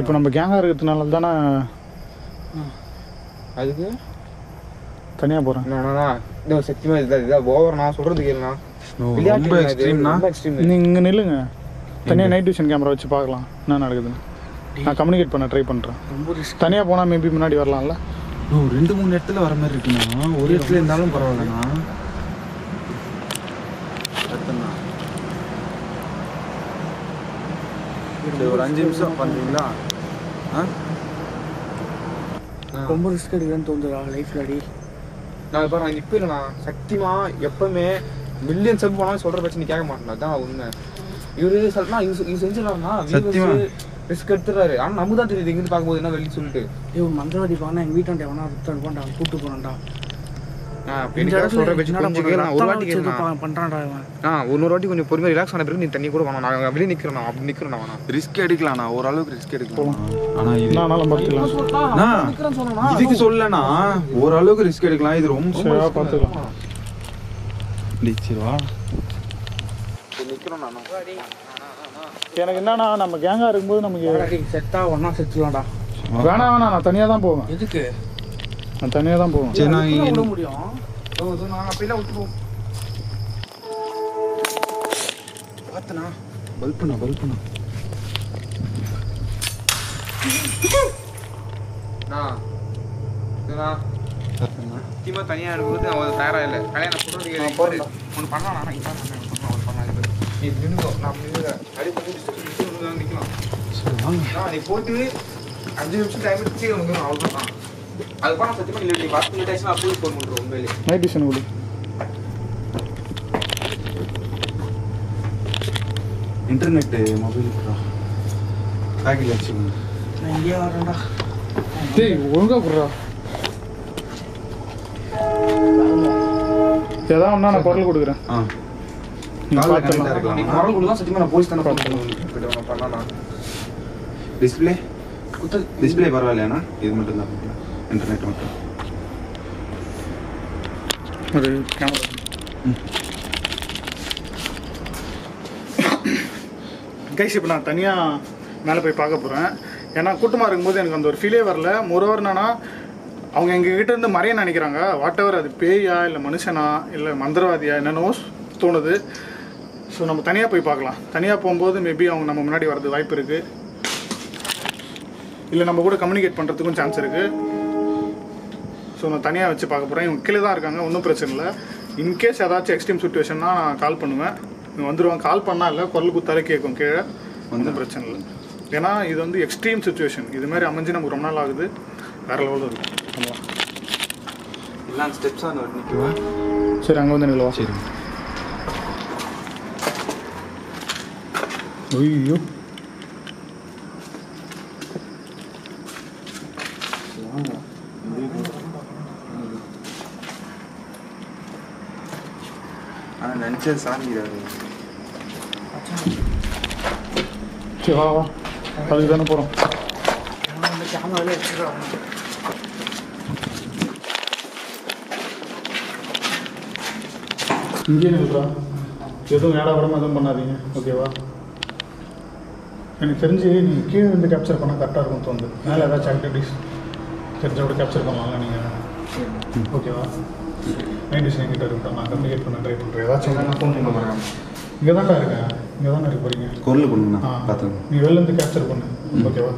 இப்போ நம்ம கேங்காக இருக்கிறதுனால தானே அதுக்கு தனியாக போகிறேன். இல்லைண்ணா இன்னும் சத்தியமாக இதுதான் இதாக ஓவர்ண்ணா சொல்கிறதுக்கு இல்லைண்ணா ரொம்ப எக்ஸ்ட்ரீம்ண்ணா எக்ஸ்ட்ரீம். நீங்கள் இங்கே நில்லுங்க தனியாக நைட் விஷன் கேமரா வச்சு பார்க்கலாம் என்ன நடக்குதுன்னு. நான் கம்யூனிகேட் பண்ண ட்ரை பண்ணுறேன். ரொம்ப ரிஸ்க் தனியாக போனால் மேபி முன்னாடி வரலாம்ல. ஓ ரெண்டு மூணு இடத்துல வர மாதிரி இருக்குண்ணா, ஒரு இடத்துல இருந்தாலும் பரவாயில்லண்ணா. அடுத்தண்ணா ஒரு அஞ்சு நிமிஷம் பண்ணுறீங்களா? ஆ ரொம்ப ரிஸ்க் எடுக்கிறேன்னு தோணுதுடா லைஃப்பில். அடி நான் இப்போ நான் இப்போ இல்லைண்ணா சத்தியமாக எப்போவுமே மில்லியன் சப் போனாலும் சொல்கிற பிரச்சனை கேட்க மாட்டேன். அதான் உண்மை. இவர் சொல்லினா இது செஞ்சிடலாம்னா ரிஸ்க் எடுத்துடுறாரு. ஆனால் நம்ம தான் தெரியுது இங்கேருந்து பார்க்கும்போது என்ன வெளியே சொல்லிட்டு இவன் மந்திரவாதி போனால் எங்கள் வீட்டாண்டே வேணா போண்டா கூப்பிட்டு போகிறான்டா. ஆ பெண்கள் சொல்கிற பிரச்சனை ஒரு வாட்டி பண்ணுறான்டா. ஆ ஒன்னொரு வாட்டி கொஞ்சம் பொறுமையாக ரிலாக்ஸ் ஆன பிறகு நீ தண்ணி கூட வேணாம் நான் அப்படியே நிற்கிறேண்ணா அப்படி நிற்கிறேண்ணா வேணா ரிஸ்க் எடுக்கலாம்ண்ணா ஓரளவுக்கு ரிஸ்க் எடுக்கலாம். ஆனால் இதனால பார்த்துக்கலாம் இதுக்கு சொல்லலண்ணா ஓரளவுக்கு ரிஸ்க் எடுக்கலாம். இது ரொம்ப பார்த்துக்கலாம் வா நிற்கிறோம். எனக்கு என்னன்னா நம்ம கேங்காக இருக்கும்போது நமக்கு செட்டாக ஒன்றா செத்துலாம்டா. வேணா வேணா நான் தனியாக தான் போவேன். எதுக்கு நான் தனியாக தான் போவேன். சரி நான் விட முடியும் அப்படிலாம் விட்டுருவோம். பார்த்தண்ணா பல்பண்ணா பல்பண்ணா சத்தியமாக தனியாக இருக்கும்போது அவன் தயாராக இல்லை கல்யாணம் சொல்கிறேன் ஒன்று பண்ணலாம். ஆனால் இப்போ பண்ணலாம் பண்ணலாம் நீ நின்றுக்கோ நான் அடிப்பட்டு நிற்கலாம். சரி நீ போட்டு அஞ்சு நிமிஷம் டைம் எடுத்து நமக்கு அவ்வளோ தான். அதுக்கப்புறம் நான் சத்தியமாக இல்லை பத்து மினிட் ஆச்சுன்னா அப்போது ஃபோன் பண்ணுறோம். உண்மையிலே நைட் டிஷன் கொடு இன்டர்நெட்டு மொபைல் கொடுறான் பேக்கில் ஆச்சுங்க நான் இங்கே வரேன்டா. டேய் ஒழுங்காக கொடுறா ஏதாவது ஒன்றா நான் குரல் கொடுக்குறேன். ஆ பார்த்துக்கலாம் குரல் கொடுத்தா சத்தியமாக நான் போலீஸ் தானே பார்த்துக்கலாம் பண்ணலாம். டிஸ்பிளே டிஸ்பிளே பரவாயில்லையாண்ணா இது மட்டும் தான் இன்டர்நெட் மட்டும் ஒரு கேமரா. ம் கைஸ் இப்போ நான் தனியாக மேலே போய் பார்க்க போகிறேன். ஏன்னா கூட்டமாக இருக்கும்போது எனக்கு அந்த ஒரு ஃபீலே வரல. மொரோவர் என்னன்னா அவங்க எங்ககிட்டேருந்து மறைய நினைக்கிறாங்க. வாட் எவர் அது பேயா இல்லை மனுஷனா இல்லை மந்திரவாதியா என்னென்னோ தோணுது. ஸோ நம்ம தனியாக போய் பார்க்கலாம். தனியாக போகும்போது மேபி அவங்க நம்ம முன்னாடி வர்றது வாய்ப்பு இருக்குது. இல்லை நம்ம கூட கம்யூனிகேட் பண்ணுறதுக்கும் சான்ஸ் இருக்குது. ஸோ நான் தனியாக வச்சு பார்க்க போகிறேன். இவங்க கீழே தான் இருக்காங்க ஒன்றும் பிரச்சனை இல்லை. இன்கேஸ் ஏதாச்சும் எக்ஸ்ட்ரீம் சுச்சுவேஷன்னா நான் கால் பண்ணுவேன். இங்கே வந்துடுவாங்க கால் பண்ணால் இல்லை குரல் குத்தாலே கேட்கும் கீழே ஒன்றும் பிரச்சனை இல்லை. ஏன்னா இது வந்து எக்ஸ்ட்ரீம் சுச்சுவேஷன் இதுமாதிரி அமைஞ்சு நமக்கு ரொம்ப நாள் ஆகுது. வேறு லெவலில் இருக்கும் ஆமாம் எல்லா ஸ்டெப்ஸாக நிற்குவேன். சரி அங்கே வந்து நிலவா சரி ஐயோ நினச்சது சாமிக்கிறாரு. சரி வா வா அதுக்கு தானே போகிறோம். கேமராலே வச்சுக்கிறோம் இங்கேயும் சொல்கிறேன், எதுவும் ஏடா விடாமல் எதுவும் பண்ணாதீங்க, ஓகேவா? எனக்கு தெரிஞ்சு நீங்கள் கீழே வந்து கேப்சர் பண்ணால் கரெக்டாக இருக்கும் தோணுது. மேலே ஏதாச்சும் ஆக்டிவிட்டிஸ் தெரிஞ்சோட கேப்சர் பண்ணலாம்ல நீங்கள், ஓகேவா? மைண்டிஷன் எங்கிட்ட இருக்கட்டும், நான் கம்யூனிகேட் பண்ண ட்ரை பண்ணுறேன். ஏதாச்சும் ஃபோன் பண்ண மாட்டேன், இங்கே தான்டா இருக்கேன், இங்கே தான் இருக்க போகிறீங்க. குரல் பண்ணுங்க, ஆ பார்த்துக்கோங்க. நீங்கள் வெளிலேருந்து கேப்சர் பண்ணு, ஓகேவா?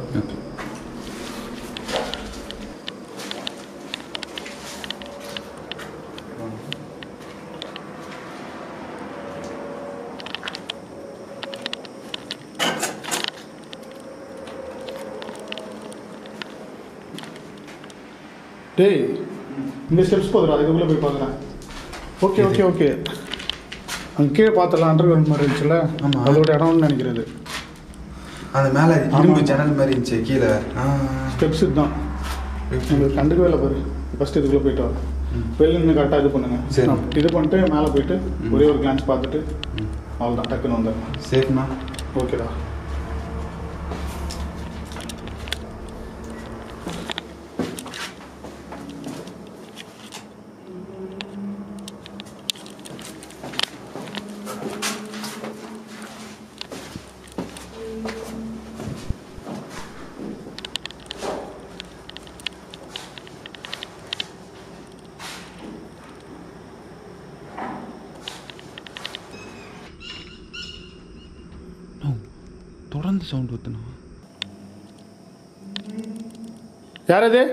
டேய், இந்த ஸ்டெப்ஸ் போதுடா, அதுக்குள்ளே போய் பார்க்குறேன். ஓகே ஓகே ஓகே அங்கே கீழே பார்த்துடலாம். அண்டர்கிரவுண்ட் மாதிரி இருந்துச்சுல்ல, ஆமாம், அதோட இடம்னு நினைக்கிறது. அது மேலே இரும்பு ஜன்னல் மாதிரி இருந்துச்சு, கீழே ஸ்டெப்ஸ் தான். உங்களுக்கு கண்டுக்கு வேலை பாரு, ஃபஸ்ட்டு இதுக்குள்ளே போய்ட்டு வரோம். வெளில இருந்து கரெக்டாக இது பண்ணுங்கள், சரி இது பண்ணிட்டு மேலே போய்ட்டு ஒரே ஒரு கிளான்ஸ் பார்த்துட்டு அவ்வளோதான், டக்குன்னு வந்துடலாம். சரிண்ணா, ஓகேடா. தொடர்ந்து சவுண்ட் ஊத்துனா யார் அது?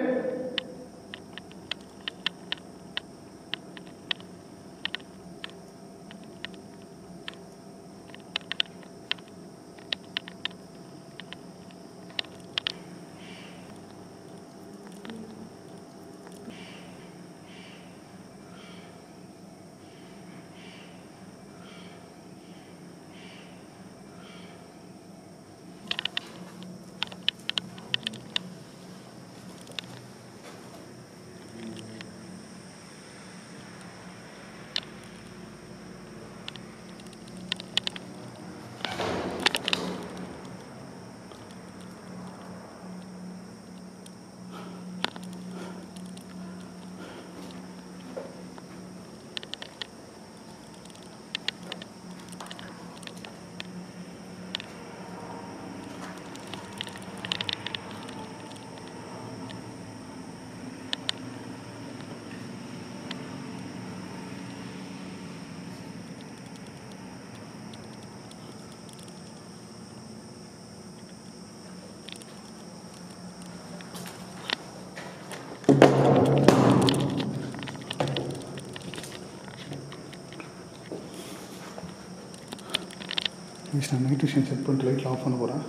நான் நைட் விஷயம் செட் பண்ணிட்டு லைட்டில் ஆஃப் பண்ண போகிறேன்.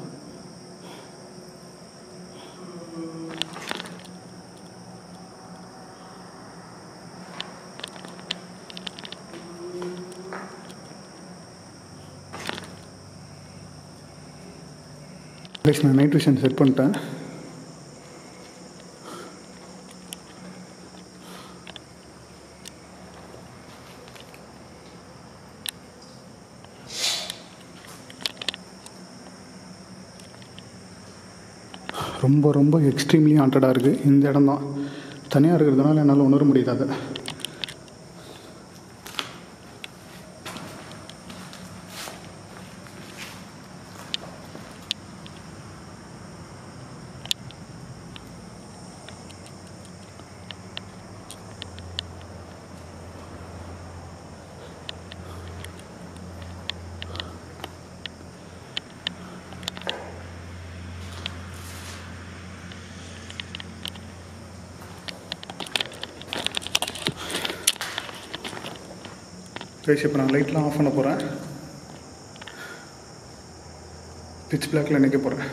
நான் நைட் விஷயம் செட் பண்ணிட்டேன். ரொம்ப ரொம்ப எக்ஸ்ட்ரீம்லி ஹாண்டடாக இருக்குது இந்த இடம். தான் தனியாக இருக்கிறதுனால என்னால் உணர முடியாது. கைஸ், இப்போ நான் லைட்லாம் ஆஃப் பண்ண போகிறேன். பிட்ச் பிளாக்கில் நினைக்க போகிறேன்.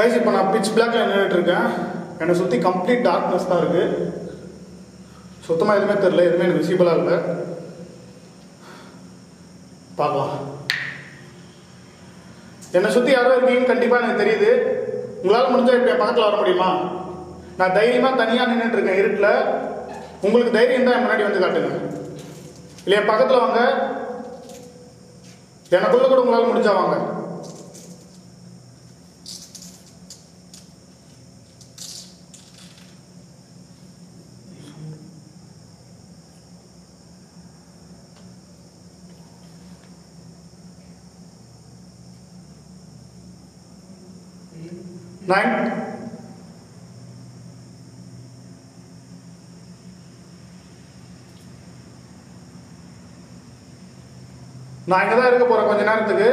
கைஸ், இப்போ நான் பிட்ச் பிளாக்கில் நின்றுட்டுருக்கேன். என்னை சுற்றி கம்ப்ளீட் டார்க்னஸ் தான் இருக்குது. சுத்தமாக எதுவுமே தெரில, எதுவுமே எனக்கு விசிபிளாக இல்லை. பார்க்கலாம். என்னை சுற்றி யாரோ இருக்கீங்கன்னு கண்டிப்பாக எனக்கு தெரியுது. உங்களால் முடிஞ்சால் இப்போ பக்கத்தில் வர முடியுமா? நான் தைரியமாக தனியாக நின்றுட்டுருக்கேன் இருட்டில். உங்களுக்கு தைரியம் தான் என் முன்னாடி வந்து காட்டுங்க, இல்லையா? பக்கத்தில் வாங்க, எனக்குள்ள கூட உங்களால் முடிஞ்சா வாங்க. nine நான் இங்கே தான் இருக்க போகிறேன் கொஞ்ச நேரத்துக்கு.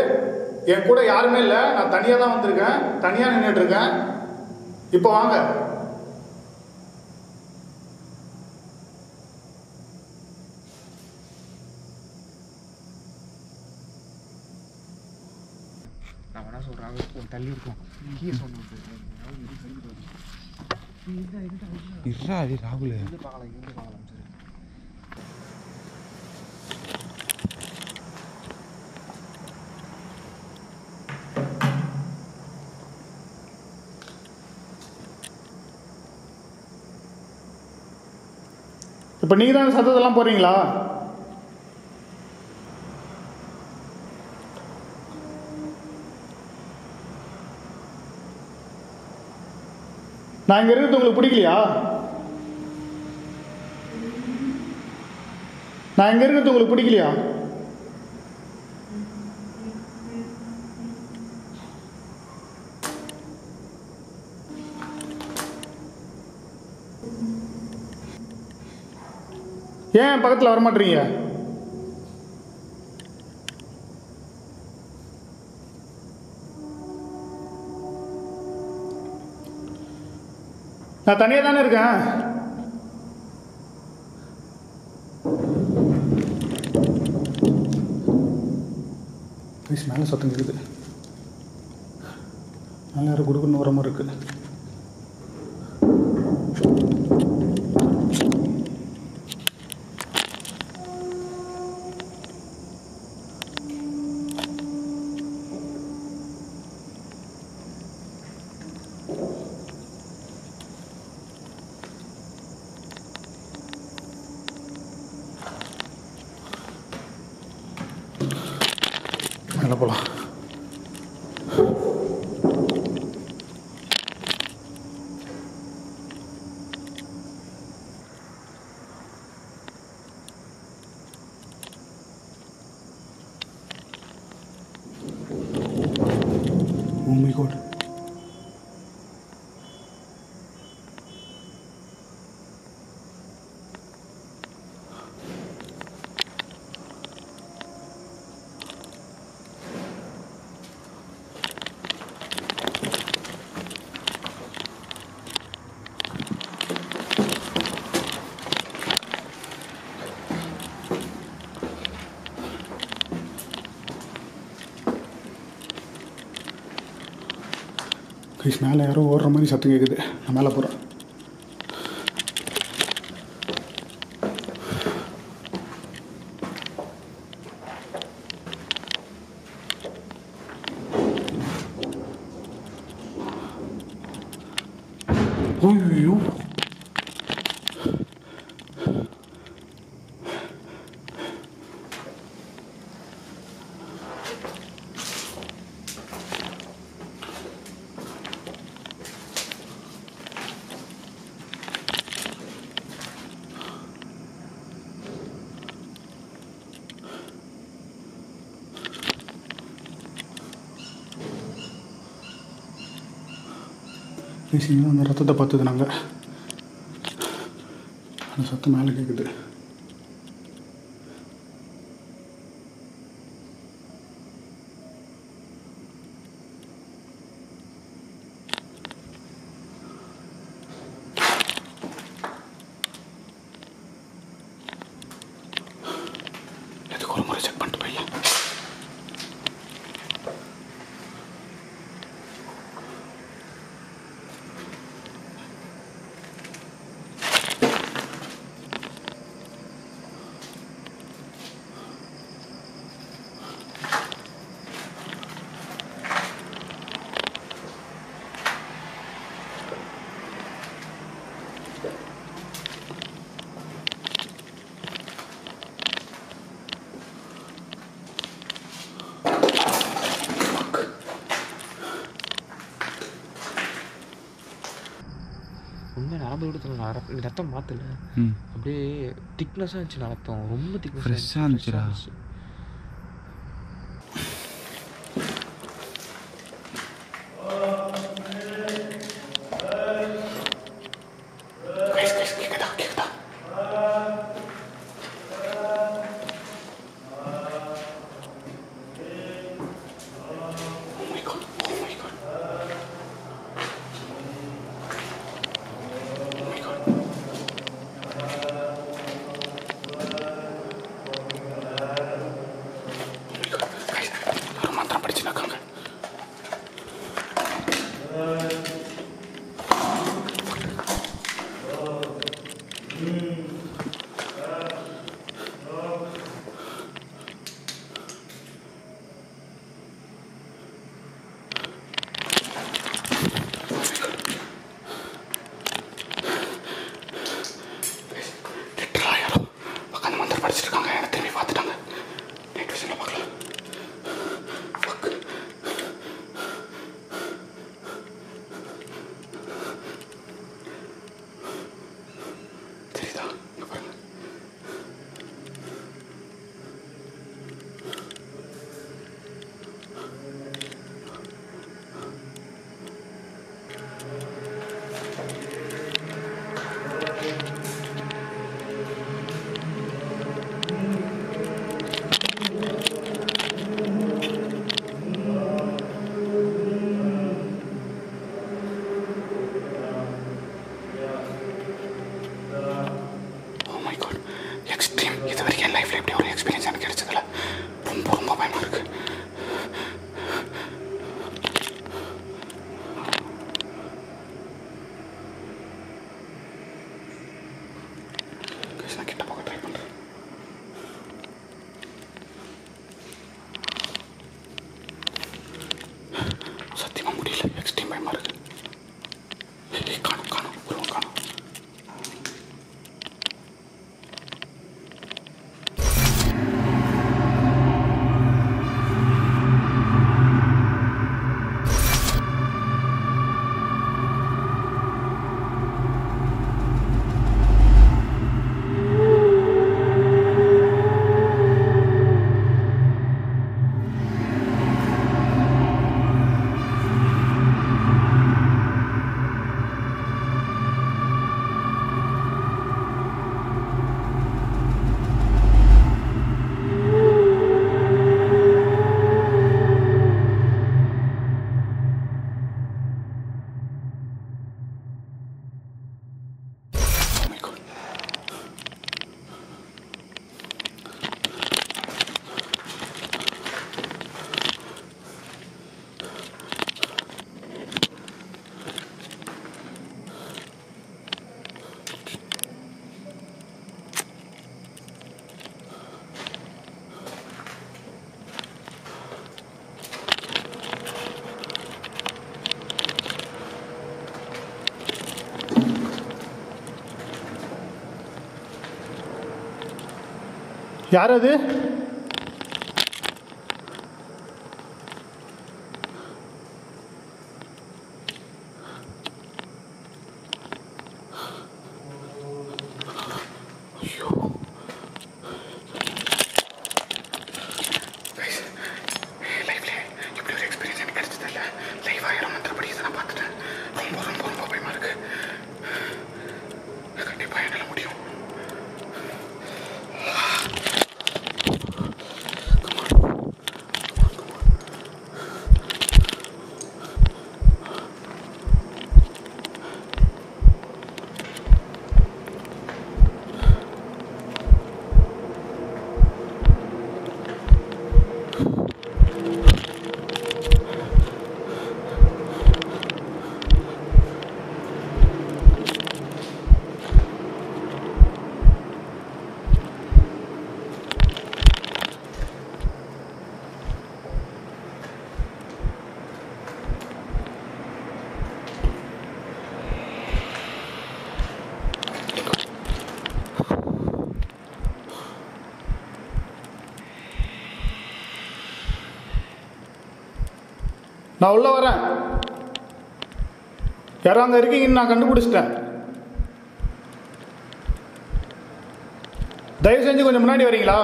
என் கூட யாருமே இல்லை, நான் தனியாக தான் வந்திருக்கேன், தனியாக நின்றுட்டுருக்கேன். இப்போ வாங்க. நான் என்ன சொல்கிறாங்க, ஒரு தள்ளி இருக்கும் சொன்னது ராகுல் பார்க்கலாம், இருந்து பார்க்கலாம். சரி, இப்போ நீங்கள் தான் சத்தத்தெல்லாம் போகிறீங்களா? நான் இங்கே இருக்கிறது உங்களுக்கு பிடிக்கலையா? நான் இங்கே இருக்கிறது உங்களுக்கு பிடிக்கலையா? ஏன் பக்கத்தில் வரமாட்டீங்க? நான் தனியாக தானே இருக்கேன். ப்ளீஸ், மேலே சத்தம் இருக்குது, நல்லா யாரும் கொடுக்குன்னு வர மாதிரி இருக்குது. போலாம், உண்மை கூட மேலே யாரோ ஓடுற மாதிரி சத்தம் கேட்குது. நான் மேலே போகிறேன். ஐயோ, பேசிங்கன்னா அந்த ரத்தத்தை பார்த்தது நாங்கள். அந்த சத்தம் மேலே கேட்குது. எதுக்கு ஒரு முறை செக் பண்ணிட்டு போய் அதோட ரத்தம் மாற்றல, அப்படியே திக்னஸாக இருந்துச்சுண்ணா ரத்தம், ரொம்ப திக்னஸ் ஃப்ரெஷ்ஷாக இருந்துச்சுடா. யார் அது? நான் உள்ள வரேன், யாரும் அங்கே இருக்கீங்கன்னு நான் கண்டுபிடிச்சிட்டேன். தயவு செஞ்சு கொஞ்சம் முன்னாடி வரீங்களா?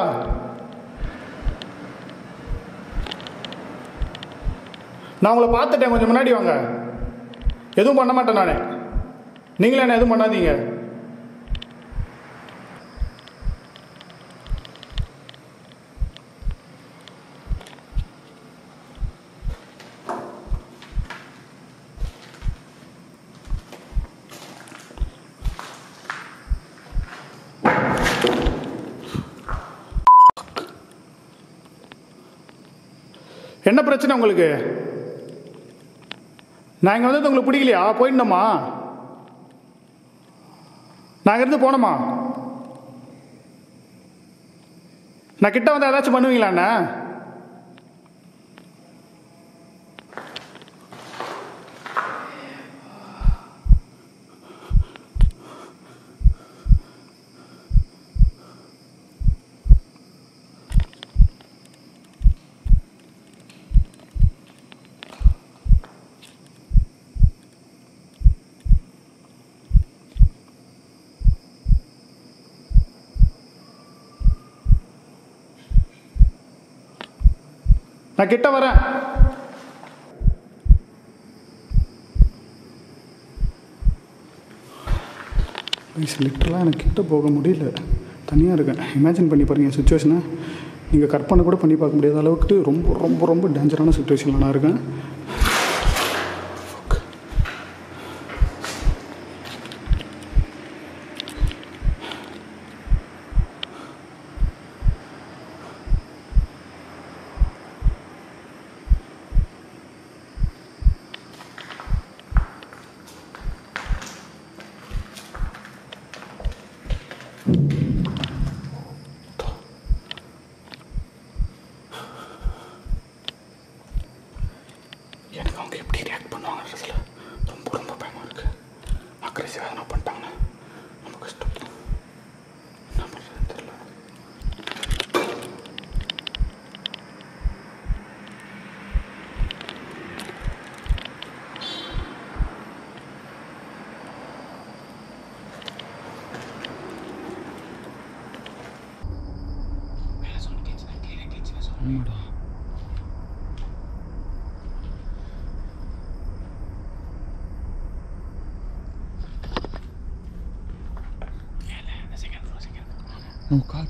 நான் உங்களை பார்த்துட்டேன், கொஞ்சம் முன்னாடி வாங்க. எதுவும் பண்ண மாட்டேன் நானே, நீங்களே என்ன எதுவும் பண்ணாதீங்க. என்ன பிரச்சனை உங்களுக்கு? நாங்கள் வந்தது உங்களுக்கு பிடிக்கலையா? போயிடணுமா? நாங்கள் இருந்து போனோமா? நான் கிட்ட வந்து ஏதாச்சும் பண்ணுவீங்களாண்ணா? நான் கிட்ட வரேன். லிட்டரலாக எனக்கு கிட்ட போக முடியல, தனியாக இருக்கேன். இமேஜின் பண்ணி பாருங்கள் சுச்சுவேஷனை, நீங்கள் கற்பனை கூட பண்ணி பார்க்க முடியாத அளவுக்கு ரொம்ப ரொம்ப ரொம்ப டேஞ்சரான சுச்சுவேஷனில் நான் இருக்கேன். நான் கால்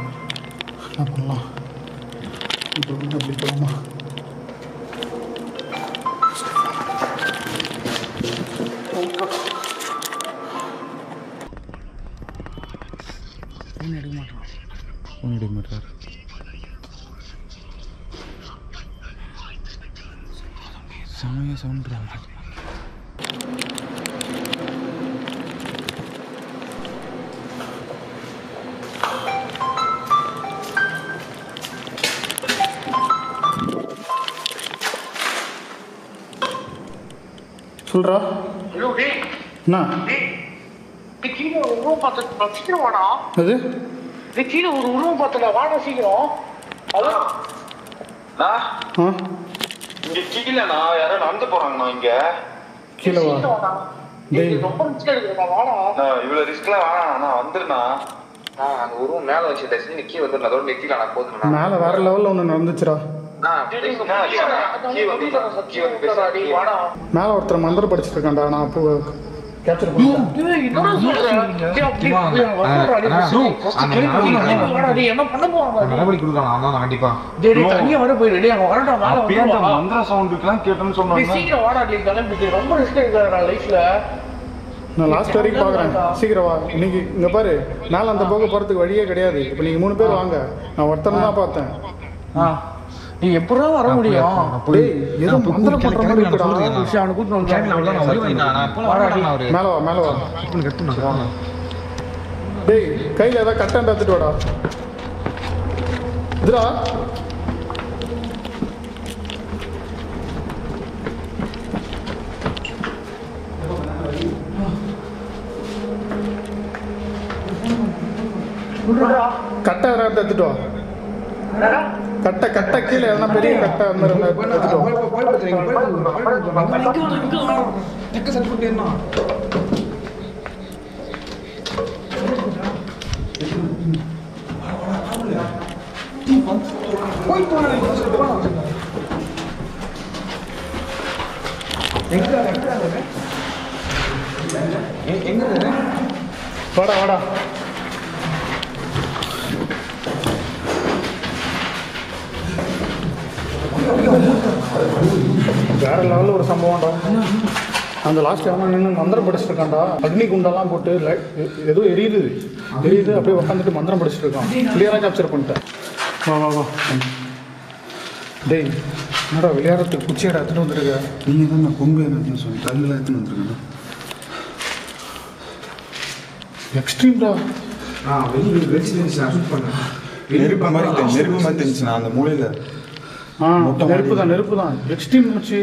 என்ன பண்ணலாம்? அப்படி போகலாமா? சமய சவுண்ட் ஆகுது. சொல்றா என்ன உருவம் பார்த்துடா? அது கீழே ஒரு உருவம் பார்த்துல வாட சீக்கிரம். நடந்து போறாங்கண்ணா இங்க கீழே இவ்வளவு ரிஸ்க் எல்லாம் வேணா வந்துருண்ணா. அந்த உருவம் மேல வச்சு நிக்கி வந்து அதோட நெத்தில போதும். மேல வேற லெவல்ல ஒண்ணு நடந்துச்சுடா. மேல ஒருத்தர் மந்திரம் படிச்சுட்டு இருக்காண்டா. நான் வழியே கிடையாது. இப்ப நீங்க மூணு பேர் வாங்க, நான் ஒருத்தன் தான் பார்த்தேன். எப்படா வர முடியும்? கையில ஏதாவது கட்டன் எடுத்துட்டு வாடா. இதுடா What வேற லெவல்ல ஒரு சம்பவம்டா. அந்த லாஸ்ட் டைம் நான் மந்திரம் படிச்சிட்டு இருக்கேன்டா. அக்னி குண்டெல்லாம் போட்டு ஏதோ எரியுது. எரியுது அப்படியே உட்கார்ந்துட்டு மந்திரம் படிச்சிட்டு இருக்கான். கிளியரா கேப்சர் பண்ணிட்டேன். வா வா வா. டேய், என்னடா விளையாடத்துக்கு குச்சியை எடுத்துட்டு வந்திருக்க? நீங்க தான் நான் கொம்பு எடுத்துன்னு சொன்னீங்க. தண்ணில எடுத்துட்டு வந்திருக்கேன்டா. எக்ஸ்ட்ரீம்டா. ஆ, வெளிய வெளிய ஷாட் பண்ணேன். நெருப்பு மாதிரி நெருப்பு மாதிரி தெரிஞ்சா அந்த மூலையில நெருப்பு தான் நெருப்பு தான் எக்ஸ்ட்ரீம் வச்சு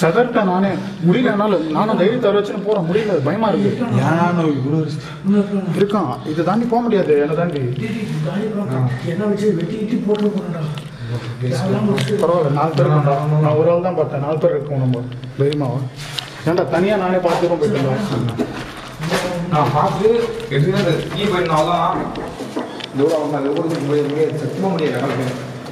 சதர்ட்ட நானே முடியலனாலும் நானும் தைரிய தர வச்சுன்னு போகிறேன். முடியல, பயமா இருக்கு. யானோ இவ்வளோ இருக்கான், இதை தாண்டி போக முடியாது. என்ன தாண்டி என்ன வச்சு வெட்டிட்டு போட்டு போகிறேன். பரவாயில்ல, நாலு பேர் நான் ஒரு ஆள் தான் பார்த்தேன். நாலு பேர் இருக்கோம் நம்ம தைரியமாவா? ஏன்டா தனியாக நானே பார்த்துக்கோ போயிட்டு நான் பார்த்து எடுத்து ஈ பண்ணால்தான் எவ்வளோ அவங்க சத்தமாக முடியாது.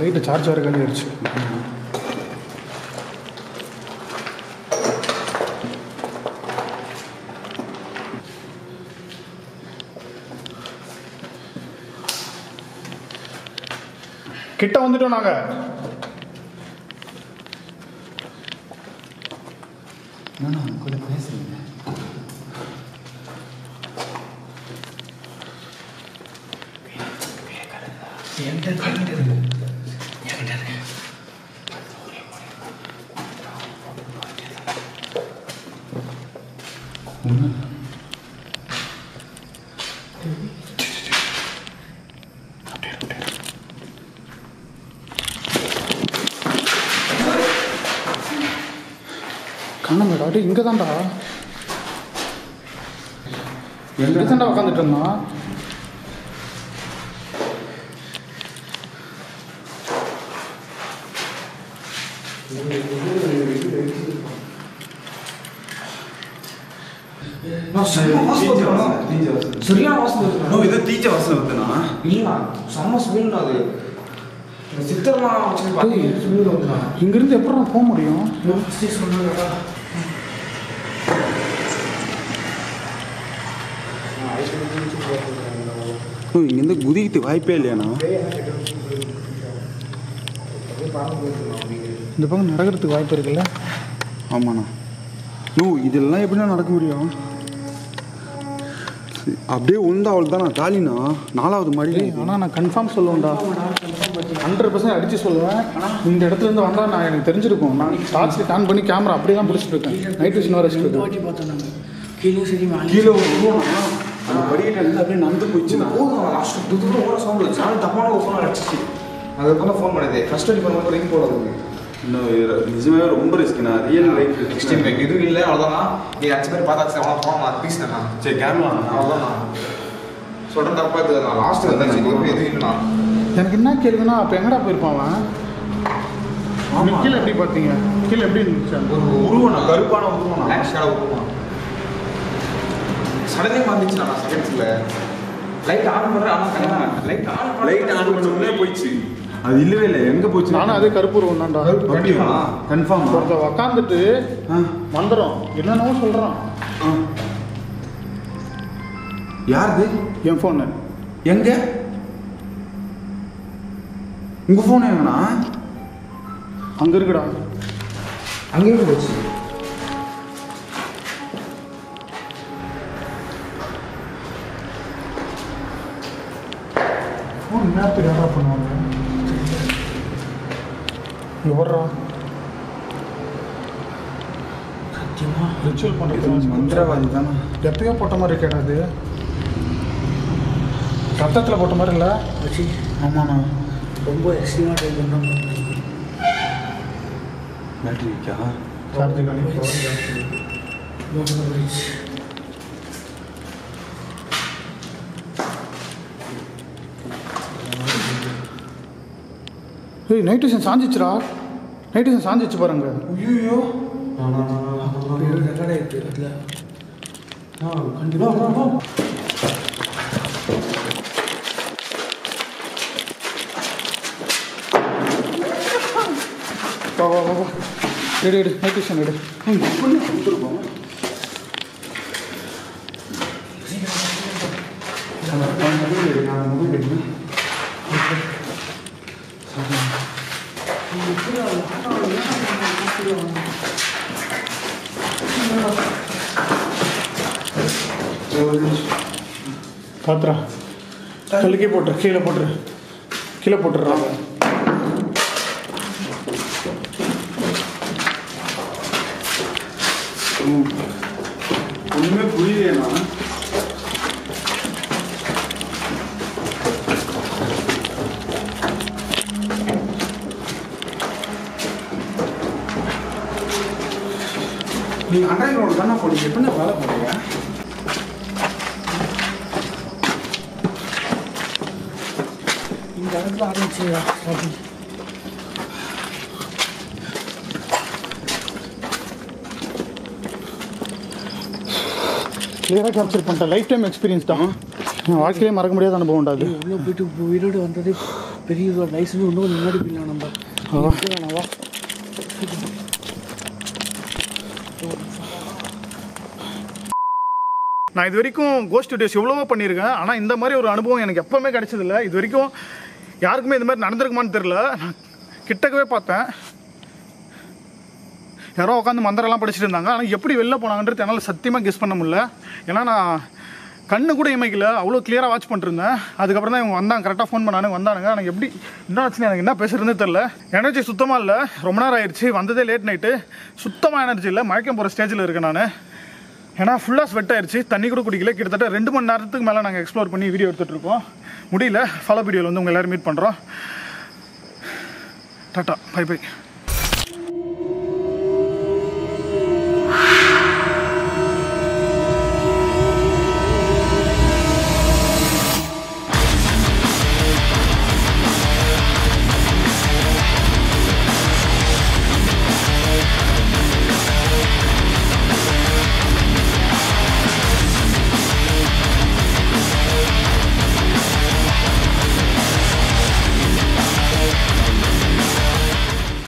லைட்டு சார்ஜ் வர காலி ஆயிடுச்சு. கிட்ட வந்துட்டோம் நாங்க. கொஞ்சம் பேசுறீங்க. காணாமடாட்டி இங்கே தான்டா எங்கே தாண்டா உட்காந்துட்டு இருந்தான். சரியான வாசனை இது. தீச்ச வாசனை வருதுண்ணா. இல்லைண்ணா, சம ஸ்மெல்ண்ணா. அது சித்தரமா இங்கிருந்து எப்படா போக முடியும்? இங்கேருந்து குதிக்கிட்டு வாய்ப்பே இல்லையாண்ணா. இந்த பக்கம் நடக்கிறதுக்கு வாய்ப்பு இருக்குல்ல? ஆமாண்ணா. ஓ, இதெல்லாம் எப்படின்னா நடக்க முடியும்? அப்படியே உண்டா அவள் தான். நான் தாலிண்ணா நாலாவது மாடி. ஆனால் நான் கன்ஃபார்ம் சொல்லுவேன்டா, ஹண்ட்ரட் பர்சன்ட் அடித்து சொல்லுவேன். இந்த இடத்துலேருந்து வந்தால் நான் எனக்கு தெரிஞ்சிருக்கும். நான் டார்ச் ஆன் பண்ணி கேமரா அப்படியே தான் பிடிச்சிட்டு இருக்கேன். நைட் விஷன் வர வச்சுருக்கேன். கீழே சரி கீழே அந்த படிக்கிட்ட இருந்து அப்படியே நடந்து போயிடுச்சு. நான் தூரம் ஓட சவுண்ட் வச்சு ஆனால் தப்பான ஒரு ஃபோன் அடிச்சிச்சு. அதுக்கப்புறம் ஃபோன் பண்ணது ஃபஸ்ட் அடி பண்ணும்போது ரிங் போடாது. இன்னும் நிஜமாகவே ரொம்ப ரிஸ்க்கு. நான் ரியல் லைஃப் எக்ஸ்ட்ரீம் எதுவும் இல்லை. அவ்வளோதானா நீ அச்சு பேர் பார்த்தாச்சு. அவ்வளோ போனோம் நான் பீஸ்ண்ணா. சரி கேமரா அவ்வளோதான். நான் சொல்கிறேன் தப்பா இது. நான் லாஸ்ட்டு வந்தாச்சு. எதுவும் இல்லைண்ணா. எனக்கு என்ன கேள்வின்னா, அப்போ எங்கடா போயிருப்பான் அவன்? கீழே எப்படி பார்த்தீங்க? கீழே எப்படி இருந்துச்சு? ஒரு உருவம் கருப்பான உருவம் உருவான் சடனே வந்துச்சு. நான் செகண்ட்ஸில் லைட் ஆன் பண்ணுறேன். ஆனால் கரெக்டாக லைட் ஆன் லைட் ஆன் பண்ணே போயிடுச்சு. அது இல்லவே இல்லை. எங்கே போச்சு? நானும் அதே கருப்பூர்வம் தான்டா. கண்டிப்பாக கன்ஃபார்ம். ஒருத்தர் உக்காந்துட்டு வந்துடும் என்னென்னவோ சொல்கிறான். யாருது? என் ஃபோனு எங்கே? உங்கள் ஃபோன் எங்கண்ணா? அங்கே இருக்குடா. அங்கே போச்சு. What hey, nightation sanjich ra. Nightation sanjich paranga. You you. No no no no. No no no no no no no. Wow wow wow. Ready ready. Nightation ready. Hey, come on, come on, come on. Patra, kalki potter, kila potter, kila potter. उनमें पूरी है ना? ये आना ही road गाना पड़ी है, पन्ना बाला पड़ी है। I don't see that. Clear capture panta lifetime experience da. Vaakile marakka mudiyadha anubhavam da. Ullu bitu video vandadhu periya nice unnu munnadi pilla namba. Avva. நான் இது வரைக்கும் கோஸ்ட் வீடியோஸ் எவ்வளவோ பண்ணியிருக்கேன். ஆனா இந்த மாதிரி ஒரு அனுபவம் எனக்கு எப்பவுமே கிடைச்சது இல்ல. இது வரைக்கும் யாருக்குமே இந்த மாதிரி நடந்துருக்குமான்னு தெரியல. நான் கிட்டக்கவே பார்த்தேன். யாரோ உட்காந்து மந்திரம்லாம் படிச்சுட்டு இருந்தாங்க. ஆனால் எப்படி வெளில போனாங்கன்றது என்னால் சத்தியமாக கெஸ் பண்ண முடியல. ஏன்னா நான் கண்ணு கூட இமைக்கல, அவ்வளோ கிளியராக வாட்ச் பண்ணிட்டுருந்தேன். அதுக்கப்புறம் தான் இவங்க வந்தாங்க, கரெக்டாக ஃபோன் பண்ணானுங்க வந்தானுங்க. எனக்கு எப்படி என்ன ஆச்சுன்னு எனக்கு என்ன பேசுறதுன்னு தெரில. எனர்ஜி சுத்தமாக இல்லை. ரொம்ப நேரம் ஆயிடுச்சு, வந்ததே லேட் நைட்டு. சுத்தமாக எனர்ஜி இல்லை, மயக்கம் போகிற ஸ்டேஜில் இருக்கேன் நான். ஏன்னா ஃபுல்லாக ஸ்வெட் ஆயிடுச்சு, தண்ணி கூட குடிக்கல. கிட்டத்தட்ட ரெண்டு மணி நேரத்துக்கு மேலே நாங்கள் எக்ஸ்ப்ளோர் பண்ணி வீடியோ எடுத்துகிட்ருக்கோம். முடியல. ஃபாலோ வீடியோவில் வந்து உங்கள் எல்லோரும் மீட் பண்ணுறோம். Tata, bye by.